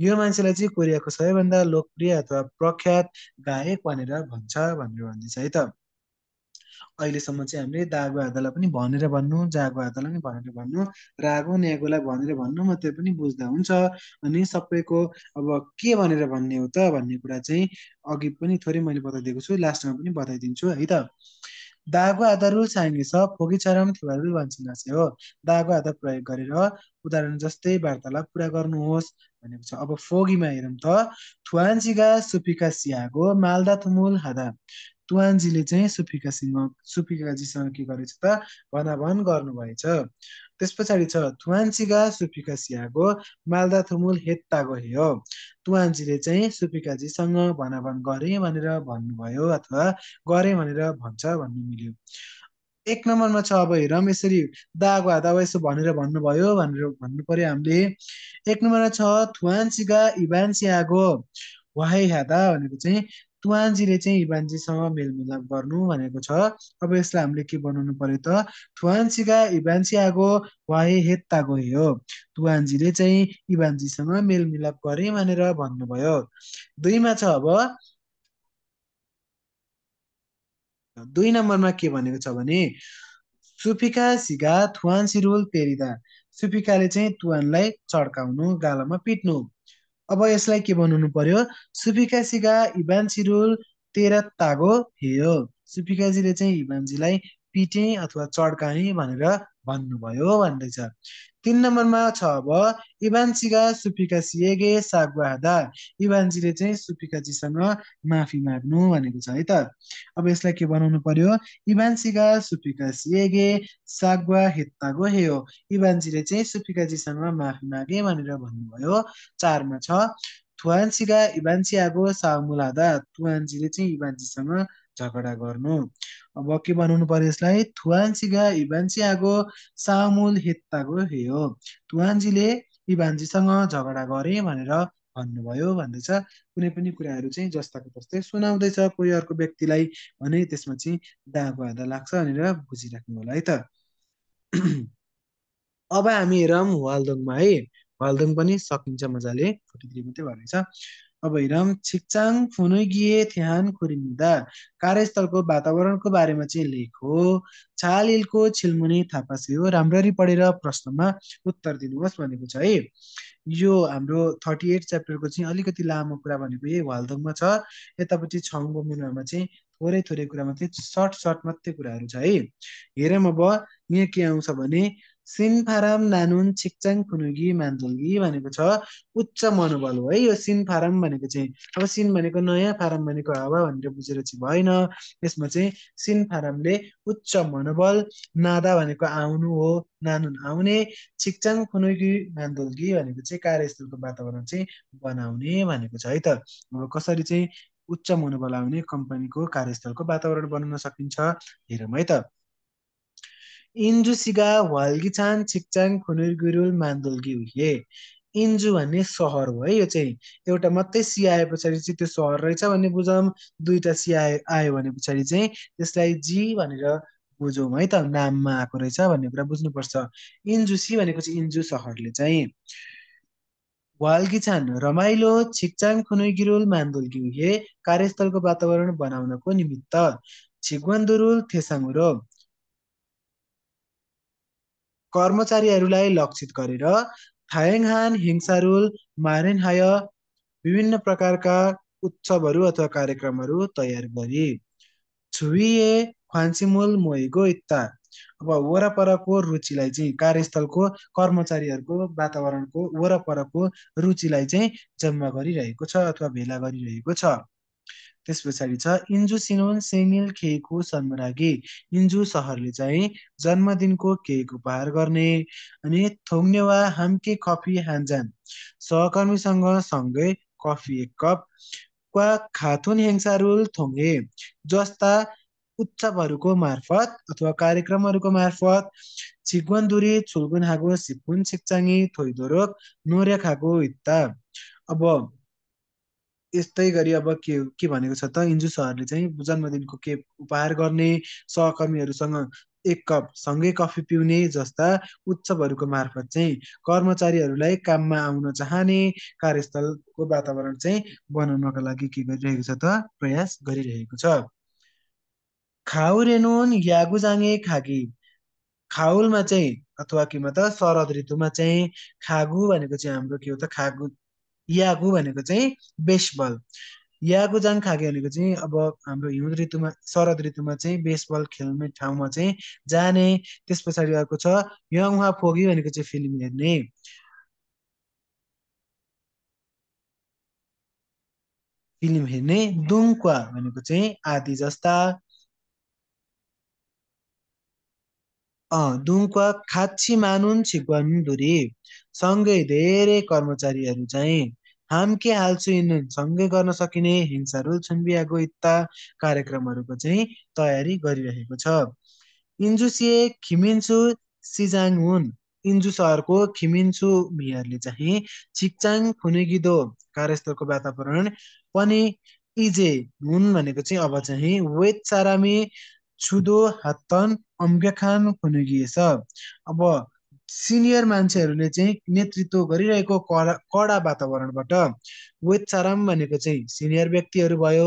यो मान्छेलाई चाहिँ कोरियाको सबैभन्दा लोकप्रिय अथवा प्रख्यात गायक भनेर भन्छ भनेर भन्दैछ है त. अहिलेसम्म चाहिँ हामीले दागो आधालाई पनि भनेर भन्नु, जागो आधालाई पनि भनेर भन्नु, रागो न्यागोलाई भनेर भन्नु मात्रै पनि बुझ्दा हुन्छ. अनि सबैको अब के भनेर भन्ने हो त भन्ने कुरा चाहिँ अघि पनि थोरै मैले बताइदिएको छु, लास्टमा पनि बताइदिन्छु है त. दागो आधा रुल साङ्गेछ फोगी चरम थिवारुल भन्छन् हो. दागो आधा प्रयोग गरेर उदाहरण जस्तै वार्तालाप पुरा गर्नुहोस् भनेको छ. अब फोगीमा हेरौँ त. थुवान्जीगा सुफिका सियागो मालदा थुमुल हादा. तुवान्जीले चाहिँ सुफिकाजीसँग के गरेछ त भनाभन गर्नुभएछ. त्यस पछाडि छ थुवान्सीगा सुफिका सियागो मालदा थुमुल हेत्तागो हेयो. तुवान्जीले चाहिँ सुफिकाजीसँग भनाभन गरे भनेर भन्नुभयो अथवा गरे भनेर भन्छ भन्ने मिल्यो. एक नम्बरमा छ. अब हेरौँ यसरी दागो आधा यसो भनेर भन्नुभयो भनेर भन्नु पर्यो हामीले. एक नम्बरमा छ थुवान्सीगा इभान्सियागो वाहै हादा भनेको चाहिँ तुवान्जीले चाहिँ इभान्जीसँग मेलमिलाप गर्नु भनेको छ. अब यसलाई हामीले के बनाउनु पर्यो त थुवान्सीगा इभान्सियागो वाहे हेत्तागो हो. तुवान्जीले चाहिँ इभान्जीसँग मेलमिलाप गरे भनेर भन्नुभयो. दुईमा छ. अब दुई नम्बरमा के भनेको छ भने सुफिका सिगा थुवान्सी रुल तेरिदा. सुफिकाले चाहिँ तुवानलाई चड्काउनु, गालामा पिट्नु. अब यसलाई के बनाउनु पर्यो सुफिकासीगा इभान्सिरुल तेरा तागो हेयो. सुफिकाजीले चाहिँ इभान्जीलाई पिटे अथवा चड्काए भनेर भन्नुभयो भन्दैछ. तीन नम्बरमा छ. अब इभान्सीगा सुफिकासिएगे सागवादा. इभान्जीले चाहिँ सुफिकाजीसँग माफी माग्नु भनेको छ है त. अब यसलाई के बनाउनु पर्यो इभान्सीगा सुफिकासिएगे सागवा हेत्तागो हेयो. इभान्जीले चाहिँ सुफिकाजीसँग माफी मागे भनेर भन्नुभयो. चारमा छ थुवान्सीगा इभान्सियागो सामुलादा. तुवान्जीले चाहिँ इभान्जीसँग झगडा गर्नु. अब के बनाउनु पर्यो यसलाई थुवान्सीगा इभान्सियागो सामुल हेत्तागो हेयो. तुवान्जीले इभान्जीसँग झगडा गरे भनेर भन्नुभयो भन्दैछ. कुनै पनि कुराहरू चाहिँ जस्ताको तस्तै सुनाउँदैछ कोही अर्को व्यक्तिलाई भने त्यसमा चाहिँ दागो आधा लाग्छ भनेर बुझिराख्नु होला है त. अब हामी हेरौँ वाल्दोङमा है. वाल्दोङ पनि सकिन्छ मजाले. 43 मात्रै भएछ. अब 직장 분위기에 대한 글입니다. कार्यस्थलको वातावरणको बारेमा चाहिँ लेख हो. 잘 읽고 질문에 답하세요. राम्ररी पढेर प्रश्नमा उत्तर दिनुहोस् भनेको छ है. यो हाम्रो 38 च्याप्टरको चाहिँ अलिकति लामो कुरा भनेको यही वाल्दोङमा छ. यतापट्टि छङ्गो मुनामा चाहिँ थोरै थोरै कुरा मात्रै सर्ट मात्रै कुराहरू छ है. हेरौँ अब यहाँ के आउँछ भने सिनफाराम नानुन छिक्चाङ खुनुगी मान्दुलगी भनेको छ उच्च मनोबल हो है. यो सिनफाराम भनेको चाहिँ अब सिन भनेको नयाँ, फाराम भनेको हावा भनेर बुझेर चाहिँ भएन. यसमा चाहिँ सिनफारामले उच्च मनोबल, नादा भनेको आउनु हो, नानुन आउने, छिक्चाङ खुनुगी मान्दुलगी भनेको चाहिँ कार्यस्थलको वातावरण चाहिँ बनाउने भनेको छ है. त अब कसरी चाहिँ उच्च मनोबल आउने कम्पनीको कार्यस्थलको वातावरण बनाउन सकिन्छ हेरौँ है त. इन्जु सिगा वाल्गी छान छिक्चाङ खुनुर गुरुल मान्दुलगी उहिए. इन्जु भन्ने सहर हो है. यो चाहिँ एउटा मात्रै सी आए पछाडि चाहिँ त्यो सहर रहेछ भन्ने बुझौँ. दुईटा सी आयो भने पछाडि चाहिँ त्यसलाई जी भनेर बुझौँ है त. नाममा आएको रहेछ भन्ने कुरा बुझ्नुपर्छ. इन्जु सी भनेको चाहिँ इन्जु सहरले चाहिँ वाल्गी छान रमाइलो छिक्चाङ खुनुर गुरुल मान्दुलगी उहिए कार्यस्थलको वातावरण बनाउनको निमित्त. छिग्वान्दुरुल थेसाङुरो कर्मचारीहरूलाई लक्षित गरेर थायङहान हिंसारुल मारेनहाय विभिन्न प्रकारका उत्सवहरू अथवा कार्यक्रमहरू तयार गरी. छुइए ख्वान्सिमूल मोइगो इत्ता अब वरपरको रुचिलाई चाहिँ कार्यस्थलको कर्मचारीहरूको वातावरणको वरपरको रुचिलाई चाहिँ जम्मा गरिरहेको छ अथवा भेला गरिरहेको छ. त्यस पछाडि छ इन्जु सिनोन सेनिल खेको सन्मरागी. इन्जु सहरले चाहिँ जन्मदिनको केक उपहार गर्ने अनि थोङ्नेवा हाम्के कफी हान्जान सहकर्मीसँग सँगै कफी एक कप वा खाथुन हेङसारुल थोङ्गे जस्ता उत्सवहरूको मार्फत अथवा कार्यक्रमहरूको मार्फत. छिग्वनदुरी छुलगुनहागो सिपुन छिक्चाङी थोइदोरोक नोरेखाको इत्ता अब यस्तै गरी अब के भनेको छ त इन्जु सरले चाहिँ जन्मदिनको केक उपहार गर्ने सहकर्मीहरूसँग एक कप सँगै कफी पिउने जस्ता उत्सवहरूको मार्फत चाहिँ कर्मचारीहरूलाई काममा आउन चाहने कार्यस्थलको वातावरण चाहिँ बनाउनका लागि के गरिरहेको छ त प्रयास गरिरहेको छ. खाउरेनोन यागुजाङे खागी खाउलमा चाहिँ अथवा केमा त शरद ऋतुमा चाहिँ खागु भनेको चाहिँ हाम्रो के हो त खागु यागु भनेको चाहिँ बेसबल. यागुजाङ खागे भनेको चाहिँ अब हाम्रो हिउँद ऋतुमा शरद ऋतुमा चाहिँ बेसबल खेल्ने ठाउँमा चाहिँ जाने. त्यस पछाडि अर्को छ यङहा फोगी भनेको चाहिँ फिल्म हेर्ने. फिल्म हेर्ने दुङक्वा भनेको चाहिँ आदि जस्ता. दुङक्वा खाची मानुन छिग्वान दुरी सँगै धेरै कर्मचारीहरू चाहिँ हामके हाल्छु यिन सँगै गर्न सकिने हिंसारुल छुनबियाको इत्ता कार्यक्रमहरूको चाहिँ तयारी गरिरहेको छ. इन्जुसिए खिमिन्सु सिजाङ हुन्. इन्जु सहरको खिमिन्सु मेयरले चाहिँ छिक्चाङ खुनेगिदो कार्यस्थलको वातावरण पनि इजे हुन् भनेको चाहिँ अब चाहिँ वेत सारामी छुदो हातन अम्ब्याखान खुनेगिएछ. अब सिनियर मान्छेहरूले चाहिँ नेतृत्व गरिरहेको कडा वातावरणबाट वेतचाराम भनेको चाहिँ सिनियर व्यक्तिहरू भयो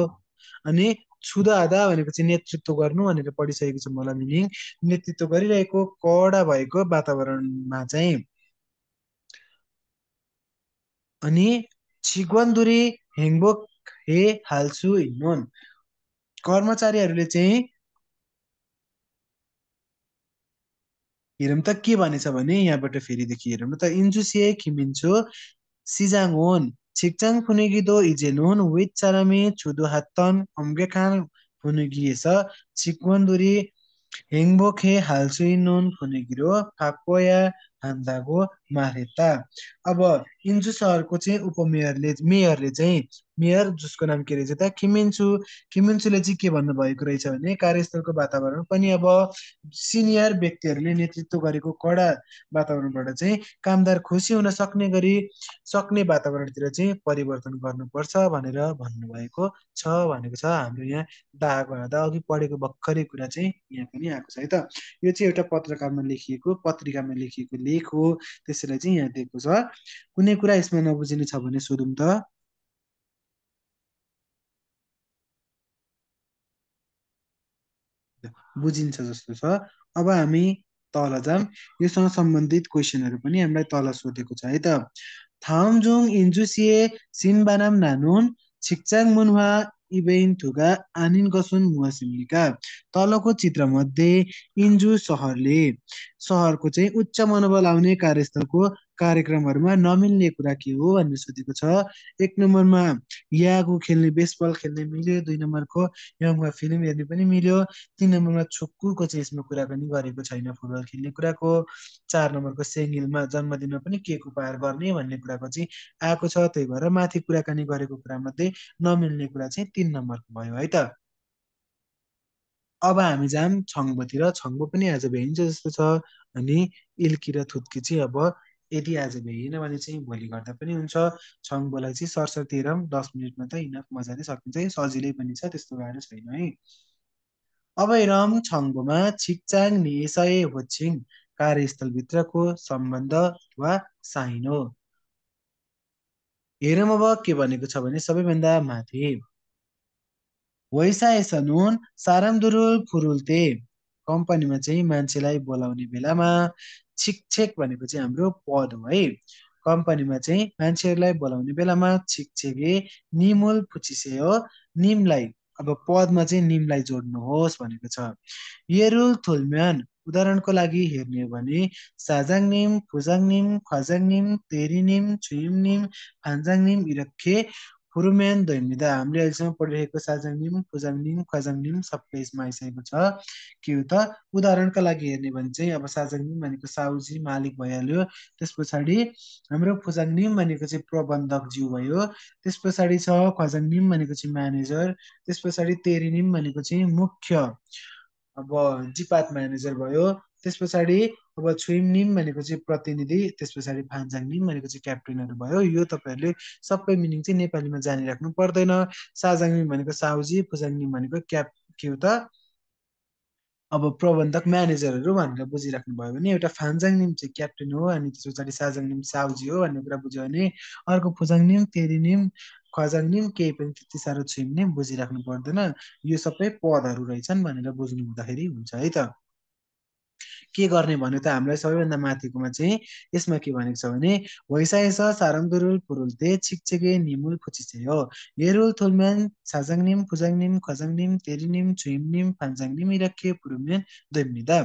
अनि छुदादा भनेको चाहिँ नेतृत्व गर्नु भनेर पढिसकेको छ मलाई. मिनिङ नेतृत्व गरिरहेको कडा भएको वातावरणमा चाहिँ अनि छिग्वन्दुरी हेङबोक हे हाल्छु हिनोन कर्मचारीहरूले चाहिँ हेरौँ त के भनेछ भने यहाँबाट फेरि देखि हेरौँ त. इन्जुसिए खिमिन्छु सिजाङ होन छिक्चाङ फुनेगिदो इजेनोन विथ चारामे छुदो हातन अम्गेखान फुनेगिएछ छिक्वन्दुरी हेङबोखे हाल्सुइनोन फुनेगिरो फाक्पोया हान्दागो मारेता. अब इन्जु सहरको चाहिँ मेयरले चाहिँ मेयर जसको नाम के रहेछ त खिमिन्सु. खिमिन्सुले चाहिँ के भन्नुभएको रहेछ भने कार्यस्थलको वातावरण पनि अब सिनियर व्यक्तिहरूले नेतृत्व गरेको कडा वातावरणबाट चाहिँ कामदार खुसी हुन सक्ने वातावरणतिर चाहिँ परिवर्तन गर्नुपर्छ भनेर भन्नुभएको छ भनेको छ. हाम्रो यहाँ दागो हादा अघि पढेको भर्खरै कुरा चाहिँ यहाँ पनि आएको छ है त. यो चाहिँ एउटा पत्रिकामा लेखिएको लेख हो. त्यसैलाई चाहिँ यहाँ दिएको छ. कुनै कुरा यसमा नबुझिने छ भने सोधौँ त. बुझिन्छ जस्तो छ। अब हामी तल जाम, योसँग सम्बन्धित क्वेसनहरु पनि हामीलाई तल सोधेको छ है त। थामजोङ इन्जुसिए सिम्बानाम नानुन छिक्चाङ मुनवा इबेइन थुगा आनिन गसुन मुवासिमलिका। तलको चित्र मध्ये इन्जु सहरले सहरको चाहिँ उच्च मनोबल आउने कार्यस्थलको कार्यक्रमहरुमा नमिल्ने कुरा के हो भन्ने सोधेको छ। एक नम्बरमा यागु खेल्ने बेसबल खेल्ने मिल्यो, दुई नम्बरको यङमा फिल्म हेर्ने पनि मिल्यो, तीन नम्बरमा छुक्कुको चाहिँ यसमा कुरा पनि गरेको छैन फुटबल खेल्ने कुराको, चार नम्बरको सेङ्गिलमा जन्मदिनमा पनि केक उपहार गर्ने भन्ने कुराको चाहिँ आएको छ। त्यही भएर माथि कुराकानी गरेको कुरा मध्ये नमिल्ने कुरा चाहिँ तीन नम्बरको भयो है त। अब हामी जाम छङ्गोतिर, छङ्गो पनि आज भेटिन्छ जस्तो छ अनि इल्की र थुत्की चाहिँ अब यदि आज भेटिएन भने चाहिँ भोलि गर्दा पनि हुन्छ। छङ्गोलाई चाहिँ सरसर्ती रम 10 मिनेटमा त इनफ मजाले सकिन्छ, सजिलै पनि छ, त्यस्तो गाह्रो छैन है। अब हेरौँ छङ्गोमा छिकचाङ निसय होछिङ कार्यस्थलभित्रको सम्बन्ध वा साइनो। हेरौँ अब के भनेको छ भने सबैभन्दा माथि वैसा एसनुन सारमदुरुल फुरुल्ते कम्पनीमा चाहिँ मान्छेलाई बोलाउने बेलामा छिकछेक भनेको चाहिँ हाम्रो पद हो है। कम्पनीमा चाहिँ मान्छेहरूलाई बोलाउने बेलामा छिकछेके निमुल फुचिसे हो, निमलाई अब पदमा चाहिँ निमलाई जोड्नुहोस् भनेको छ। येरुल थुल्म्यान उदाहरणको लागि हेर्ने हो भने साजाङ निम फुजाङ निम खजाङ निम तेरी निम छुइम निम फान्जाङ निम इरखे फुरुमेन दैनिदा। हामीले अहिलेसम्म पढिरहेको साजाङ निम फुजाङ निम खजाङ निम सबै यसमा आइसकेको छ। के हो त उदाहरणका लागि हेर्ने भने चाहिँ अब साजाङ निम भनेको साउजी मालिक भइहाल्यो, त्यस पछाडि हाम्रो फुजाङ निम भनेको चाहिँ प्रबन्धकज्यू भयो, त्यस पछाडि छ खजाङ निम भनेको चाहिँ म्यानेजर, त्यस पछाडि तेरी निम भनेको चाहिँ मुख्य अब डिपार्ट म्यानेजर भयो, त्यस पछाडि अब छुइम निम भनेको चाहिँ प्रतिनिधि, त्यस पछाडि फान्जाङ निम भनेको चाहिँ क्याप्टेनहरु भयो। यो तपाईहरुले सबै मिनिङ चाहिँ नेपालीमा जानिराख्नु पर्दैन। साजाङ निम भनेको साउजी, फुजाङ निम भनेको के हो त अब प्रबन्धक म्यानेजरहरु भनेर बुझिराख्नु भयो भने एउटा फान्जाङ निम चाहिँ क्याप्टेन हो अनि त्यस पछाडि साजाङ निम साउजी हो भन्ने कुरा बुझ्यो भने अर्को फुजाङ निम तेरी निम खजाङ निम केही पनि त्यति साह्रो छुइम निम बुझिराख्नु पर्दैन। यो सबै पदहरु रहेछन् भनेर बुझ्नु हुँदाखेरि हुन्छ है त। के गर्ने भन्यो त हामीलाई सबैभन्दा माथिकोमा चाहिँ यसमा के भनेको छ भने वैसायस सारमदुरुल पुरुल्ते छिकछिके निमुल फुचिसे हो येरुल थुलमेन साजाङ निम फुजाङ निम खजाङ निम तेरी निम छुइम निम फान्जाङ निम इरखे पुरुमेन दैमिदा।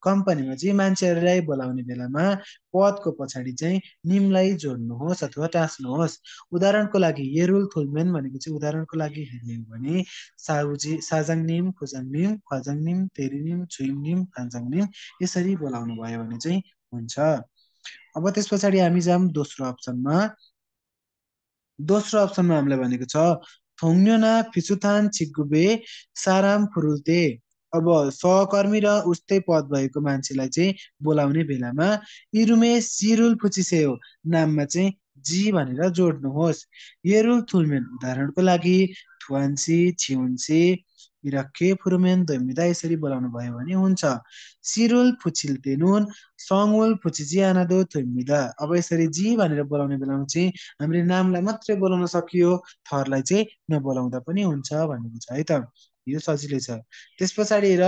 कम्पनीमा चाहिँ मान्छेहरूलाई बोलाउने बेलामा पदको पछाडि चाहिँ निमलाई जोड्नुहोस् अथवा टाँस्नुहोस्। उदाहरणको लागि येरुल थुलमेन भनेको चाहिँ उदाहरणको लागि हेर्ने हो भने साउजी साजाङ निम फुजाङ निम खजाङ निम तेरी निम छुइम निम फान्जाङ निम यसरी बोलाउनु भयो भने चाहिँ हुन्छ। अब त्यस पछाडि हामी जाम दोस्रो अप्सनमा। दोस्रो अप्सनमा हामीले भनेको छ थोङन्योना फिसुथान छिगुबे साराम फुरुल्ते। अब सहकर्मी र उस्तै पद भएको मान्छेलाई चाहिँ बोलाउने बेलामा इरुमे सिरुल फुचिसे हो नाममा चाहिँ जी भनेर जोड्नुहोस्। येरुल थुलमेन उदाहरणको लागि थुवान्सी छिउन्सी इरखे फुरुमेन दैमिदा यसरी बोलाउनु भयो भने हुन्छ। सिरुल फुचिल तेनुन सङ्गुल फुचिजी आनादो थुमिदा। अब यसरी जी भनेर बोलाउने बेलामा चाहिँ हामीले नामलाई मात्रै बोलाउन सकियो, थरलाई चाहिँ नबोलाउँदा पनि हुन्छ भनेको छ है त। यो सजिलै छ। त्यस पछाडि र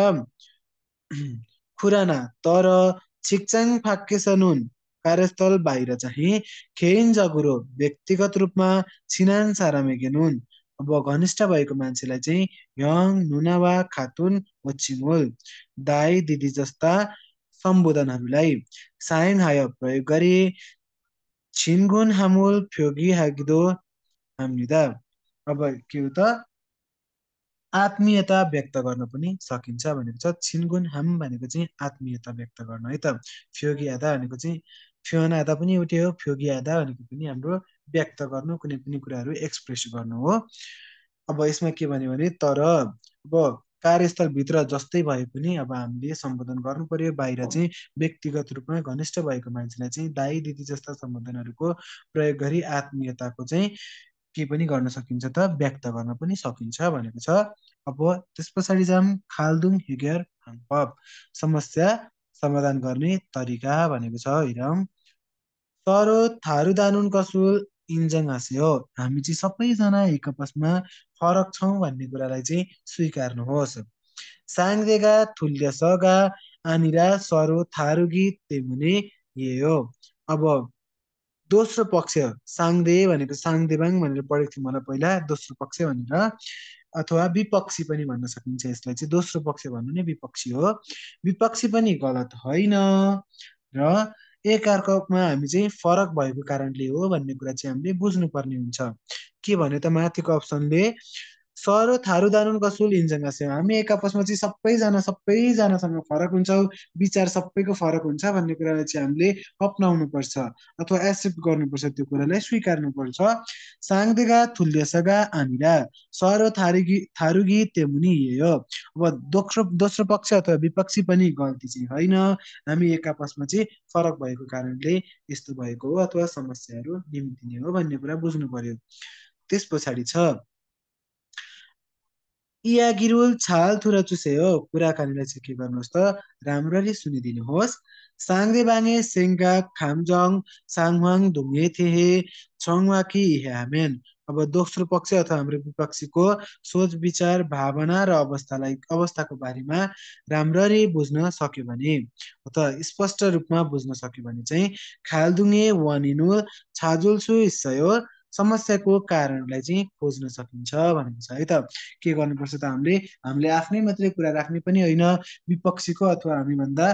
खुराना तर छिकचाङ फाक्केसनुन कार्यस्थल बाहिर चाहिँ खेइन जगुरो व्यक्तिगत रूपमा छिनान सारामेगेनुन। अब घनिष्ठ भएको मान्छेलाई चाहिँ यङ नुना वा खातुन ओछिमोल दाई दिदी जस्ता सम्बोधनहरूलाई साइन हाय प्रयोग गरी छिनगुन हामुल फ्योगी हागिदो हाम्लिदा। अब के हो त आत्मीयता व्यक्त गर्न पनि सकिन्छ भनेको छ। छिनगुन हाम भनेको चाहिँ आत्मीयता व्यक्त गर्न है त। फ्योगी आधा भनेको चाहिँ फ्योन आधा पनि एउटै हो, फ्योगी आधा भनेको पनि हाम्रो व्यक्त गर्नु कुनै पनि कुराहरु एक्सप्रेस गर्नु हो। अब यसमा के भन्यो भने तर अब कार्यस्थल भित्र जस्तै भए पनि अब हामीले सम्बोधन गर्नु पर्यो, बाहिर चाहिँ व्यक्तिगत रूपमा घनिष्ठ भएको मान्छेलाई चाहिँ दाई दिदी जस्ता सम्बोधनहरुको प्रयोग गरी आत्मीयताको चाहिँ के पनि गर्न सकिन्छ त, व्यक्त गर्न पनि सकिन्छ भनेको छ। अब त्यस पछाडि जाम खाल्दुङ हिगर फाङप समस्या समाधान गर्ने तरिका भनेको छ। हेरौँ तर थारू दानुन कसुल इन्जङ हाँसे हो हामी चाहिँ सबैजना एक आपसमा फरक छौँ भन्ने कुरालाई चाहिँ स्वीकार्नुहोस्। 쌍대가 돌려서가 아니라 서로 다르기 때문에 이에요. अब दोस्रो पक्ष सांगदे भनेको सांगदेवाङ भनेर पढेको थियौँ मलाई पहिला, दोस्रो पक्ष भनेर अथवा विपक्षी पनि भन्न सकिन्छ। यसलाई चाहिँ दोस्रो पक्ष भन्नु नै विपक्षी हो। विपक्षी पनि गलत होइन र एकअर्कामा हामी चाहिँ फरक भएको कारणले हो भन्ने कुरा चाहिँ हामीले बुझ्नुपर्ने हुन्छ। के भने त माथिको अप्सनले सरो थारू दारुण कसुल इन्जङ्गा सेवा, हामी एक आपसमा चाहिँ सबैजनासँग फरक हुन्छौँ, विचार सबैको फरक हुन्छ भन्ने कुरालाई चाहिँ हामीले अपनाउनु पर्छ अथवा एक्सेप्ट गर्नुपर्छ, त्यो कुरालाई स्वीकार्नुपर्छ। साङदेगा थुल्यसगा आनिरा सरो थारुगी तेमुनी हो। अब दोस्रो पक्ष अथवा विपक्षी पनि गल्ती चाहिँ होइन, हामी एक आपसमा चाहिँ फरक भएको कारणले यस्तो भएको हो अथवा समस्याहरू निम्तिने हो भन्ने कुरा बुझ्नु पर्यो। त्यस पछाडि छ इयागिरुल छाल थुरा चुस्यो, कुराकानीलाई चाहिँ के गर्नुहोस् त राम्ररी सुनिदिनुहोस्। साङदे बाङे सेङ्गा खामजङ साङवाङ दुङ्गे थिए छङवाकी ह्यामेन। अब दोस्रो पक्ष अथवा हाम्रो विपक्षीको सोच विचार भावना र अवस्थाको बारेमा राम्ररी बुझ्न सक्यो भने अथवा स्पष्ट रूपमा बुझ्न सक्यो भने चाहिँ खालदुङे वानिनु छाजुल्सु हिस्सयो समस्याको कारणलाई चाहिँ खोज्न सकिन्छ भनेको छ है त। के गर्नुपर्छ त हामीले आफ्नै मात्रै कुरा राख्ने पनि होइन, विपक्षीको अथवा हामीभन्दा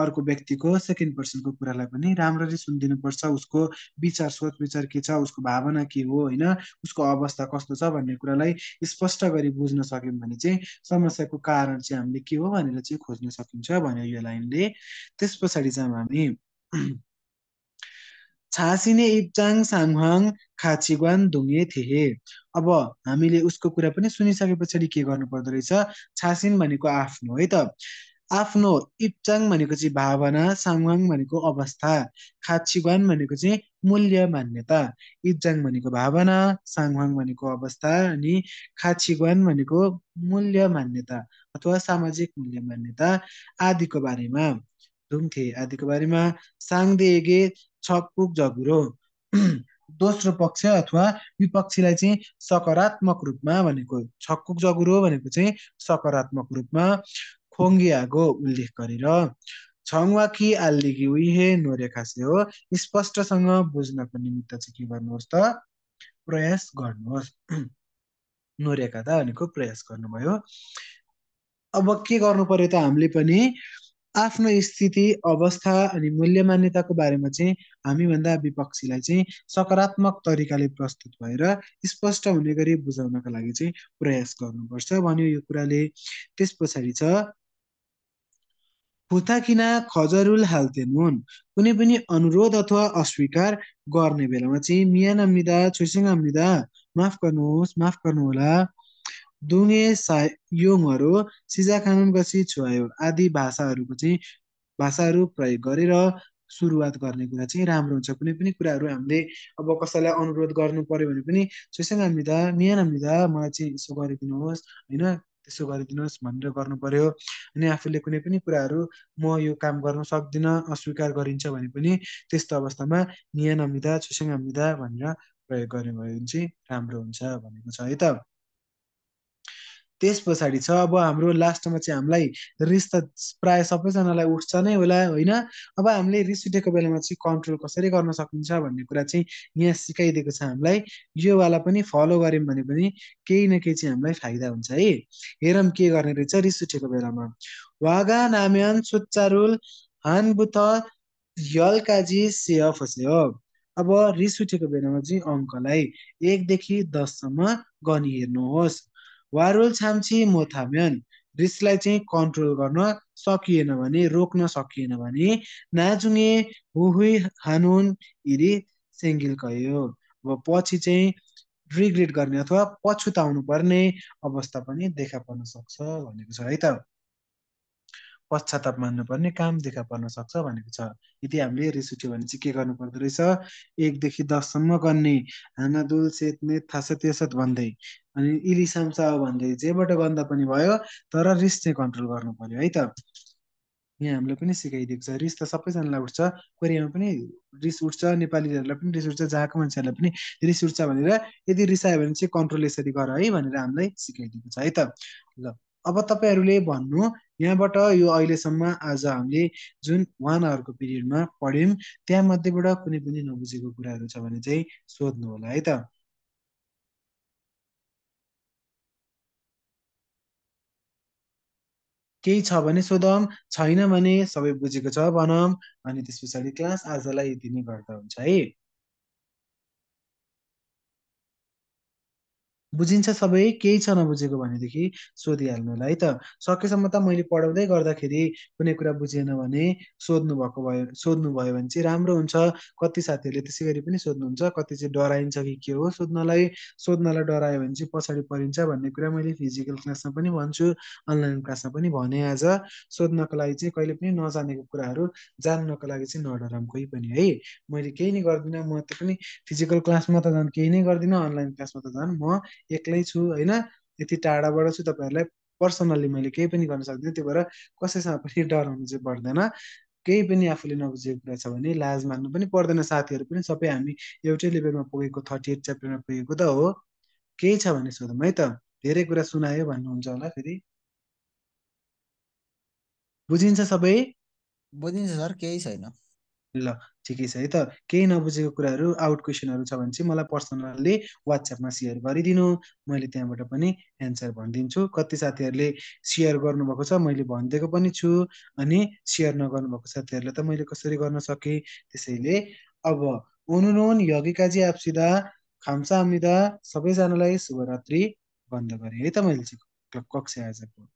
अर्को व्यक्तिको सेकेन्ड पर्सनको कुरालाई पनि राम्ररी सुनिदिनुपर्छ। उसको विचार सोच विचार के छ, उसको भावना के हो होइन, उसको अवस्था कस्तो छ भन्ने कुरालाई स्पष्ट गरी बुझ्न सक्यौँ भने चाहिँ समस्याको कारण चाहिँ हामीले के हो भनेर चाहिँ खोज्न सकिन्छ भन्यो यो लाइनले। त्यस पछाडि चाहिँ हामी छासिने इप्चाङ साङहाङ खाचीग्वान दुङ्गे थिए। अब हामीले उसको कुरा पनि सुनिसके पछाडि के गर्नु पर्दो रहेछ, छासिन भनेको आफ्नो है त, आफ्नो, इप्चाङ भनेको चाहिँ भावना, साङहाङ भनेको अवस्था, खाचीग्वान भनेको चाहिँ मूल्य मान्यता। इप्चाङ भनेको भावना, साङहाङ भनेको अवस्था अनि खाचीग्वान भनेको मूल्य मान्यता अथवा सामाजिक मूल्य मान्यता आदिको बारेमा, दुङ्थे आदिको बारेमा साङदेगे छकपुक जगुरो। दोस्रो पक्ष अथवा विपक्षीलाई चाहिँ सकारात्मक रूपमा भनेको छकपुक जगुरो भनेको चाहिँ सकारात्मक रूपमा खोङ्गियाको उल्लेख गरेर छङवाकी आल्लिगी उइहे नोरेखासे हो स्पष्टसँग बुझ्नको निमित्त चाहिँ के गर्नुहोस् त प्रयास गर्नुहोस्। नोरेका त भनेको प्रयास गर्नुभयो। अब के गर्नु पर्यो त हामीले पनि आफ्नो स्थिति अवस्था अनि मूल्य मान्यताको बारेमा चाहिँ हामीभन्दा विपक्षीलाई चाहिँ सकारात्मक तरिकाले प्रस्तुत भएर स्पष्ट हुने गरी बुझाउनका लागि चाहिँ प्रयास गर्नुपर्छ भन्यो यो कुराले। त्यस पछाडि छ फुताकिना खजरुल हाल्तेनुन, कुनै पनि अनुरोध अथवा अस्वीकार गर्ने बेलामा चाहिँ मियान अम्मिदा छोइसिङ अम्मिदा माफ गर्नुहोस् माफ गर्नुहोला दुङे सायोङहरू सिजा खानुन गसी छुवायो आदि भाषाहरू प्रयोग गरेर सुरुवात गर्ने कुरा चाहिँ राम्रो हुन्छ। कुनै पनि कुराहरू हामीले अब कसैलाई अनुरोध गर्नु पर्यो भने पनि छोइसँग हामीदा मियान हामीदा मलाई चाहिँ यसो गरिदिनुहोस् होइन त्यसो गरिदिनुहोस् भनेर गर्नु पर्यो। अनि आफूले कुनै पनि कुराहरू म यो काम गर्न सक्दिनँ अस्वीकार गरिन्छ भने पनि त्यस्तो अवस्थामा मियान हामीदा छोइसँग हामीदा भनेर प्रयोग गर्ने भयो भने चाहिँ राम्रो हुन्छ भनेको छ है त। त्यस पछाडि छ अब हाम्रो लास्टमा चाहिँ हामीलाई रिस त प्रायः सबैजनालाई उठ्छ नै होला होइन। अब हामीले रिस उठेको बेलामा चाहिँ कन्ट्रोल कसरी गर्न सकिन्छ भन्ने कुरा चाहिँ यहाँ सिकाइदिएको छ हामीलाई। योवाला पनि फलो गऱ्यौँ भने पनि केही न केही चाहिँ हामीलाई फाइदा हुन्छ है। हेरौँ के गर्ने रहेछ रिस उठेको बेलामा। वागा नाम्यान सुचारुल हानबुथ यल्काजी सेफ हो। अब रिस उठेको बेलामा चाहिँ अङ्कलाई 1 देखि 10सम्म गनी हेर्नुहोस्। वारुल छाम्ची मोथाम्यन, रिसलाई चाहिँ कन्ट्रोल गर्न सकिएन भने रोक्न सकिएन भने नाजुङे हुहुई हानुन इरी सेङ्गिल कयो। अब पछि चाहिँ रिग्रेट गर्ने अथवा पछुताउनु पर्ने अवस्था पनि देखा पर्न सक्छ भनेको छ है त। पश्चाताप मान्नुपर्ने काम देखा पर्न सक्छ भनेको छ। यदि हामीले रिस उठ्यो भने चाहिँ के गर्नु पर्दो रहेछ 1 देखि 10सम्म गर्ने हानादुल सेतने थासत भन्दै अनि इलिसाम्सा भन्दै जेबाट गन्दा पनि भयो तर रिस चाहिँ कन्ट्रोल गर्नु पर्यो है त। यहाँ हामीले पनि सिकाइदिएको छ रिस त सबैजनालाई उठ्छ, कोरियामा पनि रिस उठ्छ, नेपालीहरूलाई पनि रिस उठ्छ, जहाँको मान्छेहरूलाई पनि रिस उठ्छ भनेर यदि रिसायो भने चाहिँ कन्ट्रोल यसरी गर है भनेर हामीलाई सिकाइदिएको छ है त। ल अब तपाईहरुले भन्नु यहाँबाट यो अहिलेसम्म आज हामीले जुन 1 आवरको पिरियडमा पढ्यौं त्यहाँ मध्येबाट कुनै पनि नबुझेको कुराहरु छ भने चाहिँ सोध्नु होला है त। केही छ भने सोधौं, छैन भने सबै बुझेको छ भनौं अनि त्यसपछि क्लास आजलाई यति नै गर्दा हुन्छ है। बुझिन्छ सबै, केही छ नबुझेको भनेदेखि सोधिहाल्नु होला है त। सकेसम्म त मैले पढाउँदै गर्दाखेरि कुनै कुरा बुझेन भने सोध्नु भयो भने चाहिँ राम्रो हुन्छ। कति साथीहरुले त्यसै गरी पनि सोध्नुहुन्छ, कति चाहिँ डराइन्छ कि के हो सोध्नलाई डरायो भने चाहिँ पछाडी परिन्छ भन्ने कुरा मैले फिजिकल क्लासमा पनि भन्छु, अनलाइन क्लासमा पनि भने। आज सोध्नको लागि चाहिँ कहिले पनि नजानेको कुराहरु जान्नको लागि चाहिँ नडराम कोही पनि है। मैले केही नै गर्दिन, म त पनि फिजिकल क्लासमा त जान केही नै गर्दिन, अनलाइन क्लासमा त जान म एक्लै छु हैन, यति टाढाबाट छु, तपाईहरुलाई पर्सनली मैले केही पनि गर्न सक्दिन। त्यो भएर कसैसँग पनि डराउनु चाहिँ पर्दैन। केही पनि आफूले नबुझेको कुरा छ भने लाज मान्नु पनि पर्दैन। साथीहरु पनि सबै हामी एउटै लेभलमा पुगेको 38 च्याप्टरमा पुगेको त हो। केही छ भने सोधौं है त। धेरै कुरा सुनायो भन्नुहुन्छ होला, फेरि बुझिन्छ सबै? बुझिन्छ सर, केही छैन। ल ठीक है त। केही नबुझेको कुराहरु आउट क्वेशनहरु छ भने चाहिँ मलाई पर्सनली WhatsApp मा शेयर गरिदिनु, मैले त्यहाँबाट पनि एन्सर भन्दिन्छु। कति साथीहरुले शेयर गर्नुभएको छ, मैले भन्देको पनि छु, अनि शेयर नगर्नु भएको साथीहरुले त मैले कसरी गर्न सके। त्यसैले अब अनुनोन यगिकाजी आपसिदा खामसामिदा सबैजनालाई शुभरात्रि बन्द गरे है त मैले कक्षा आजको।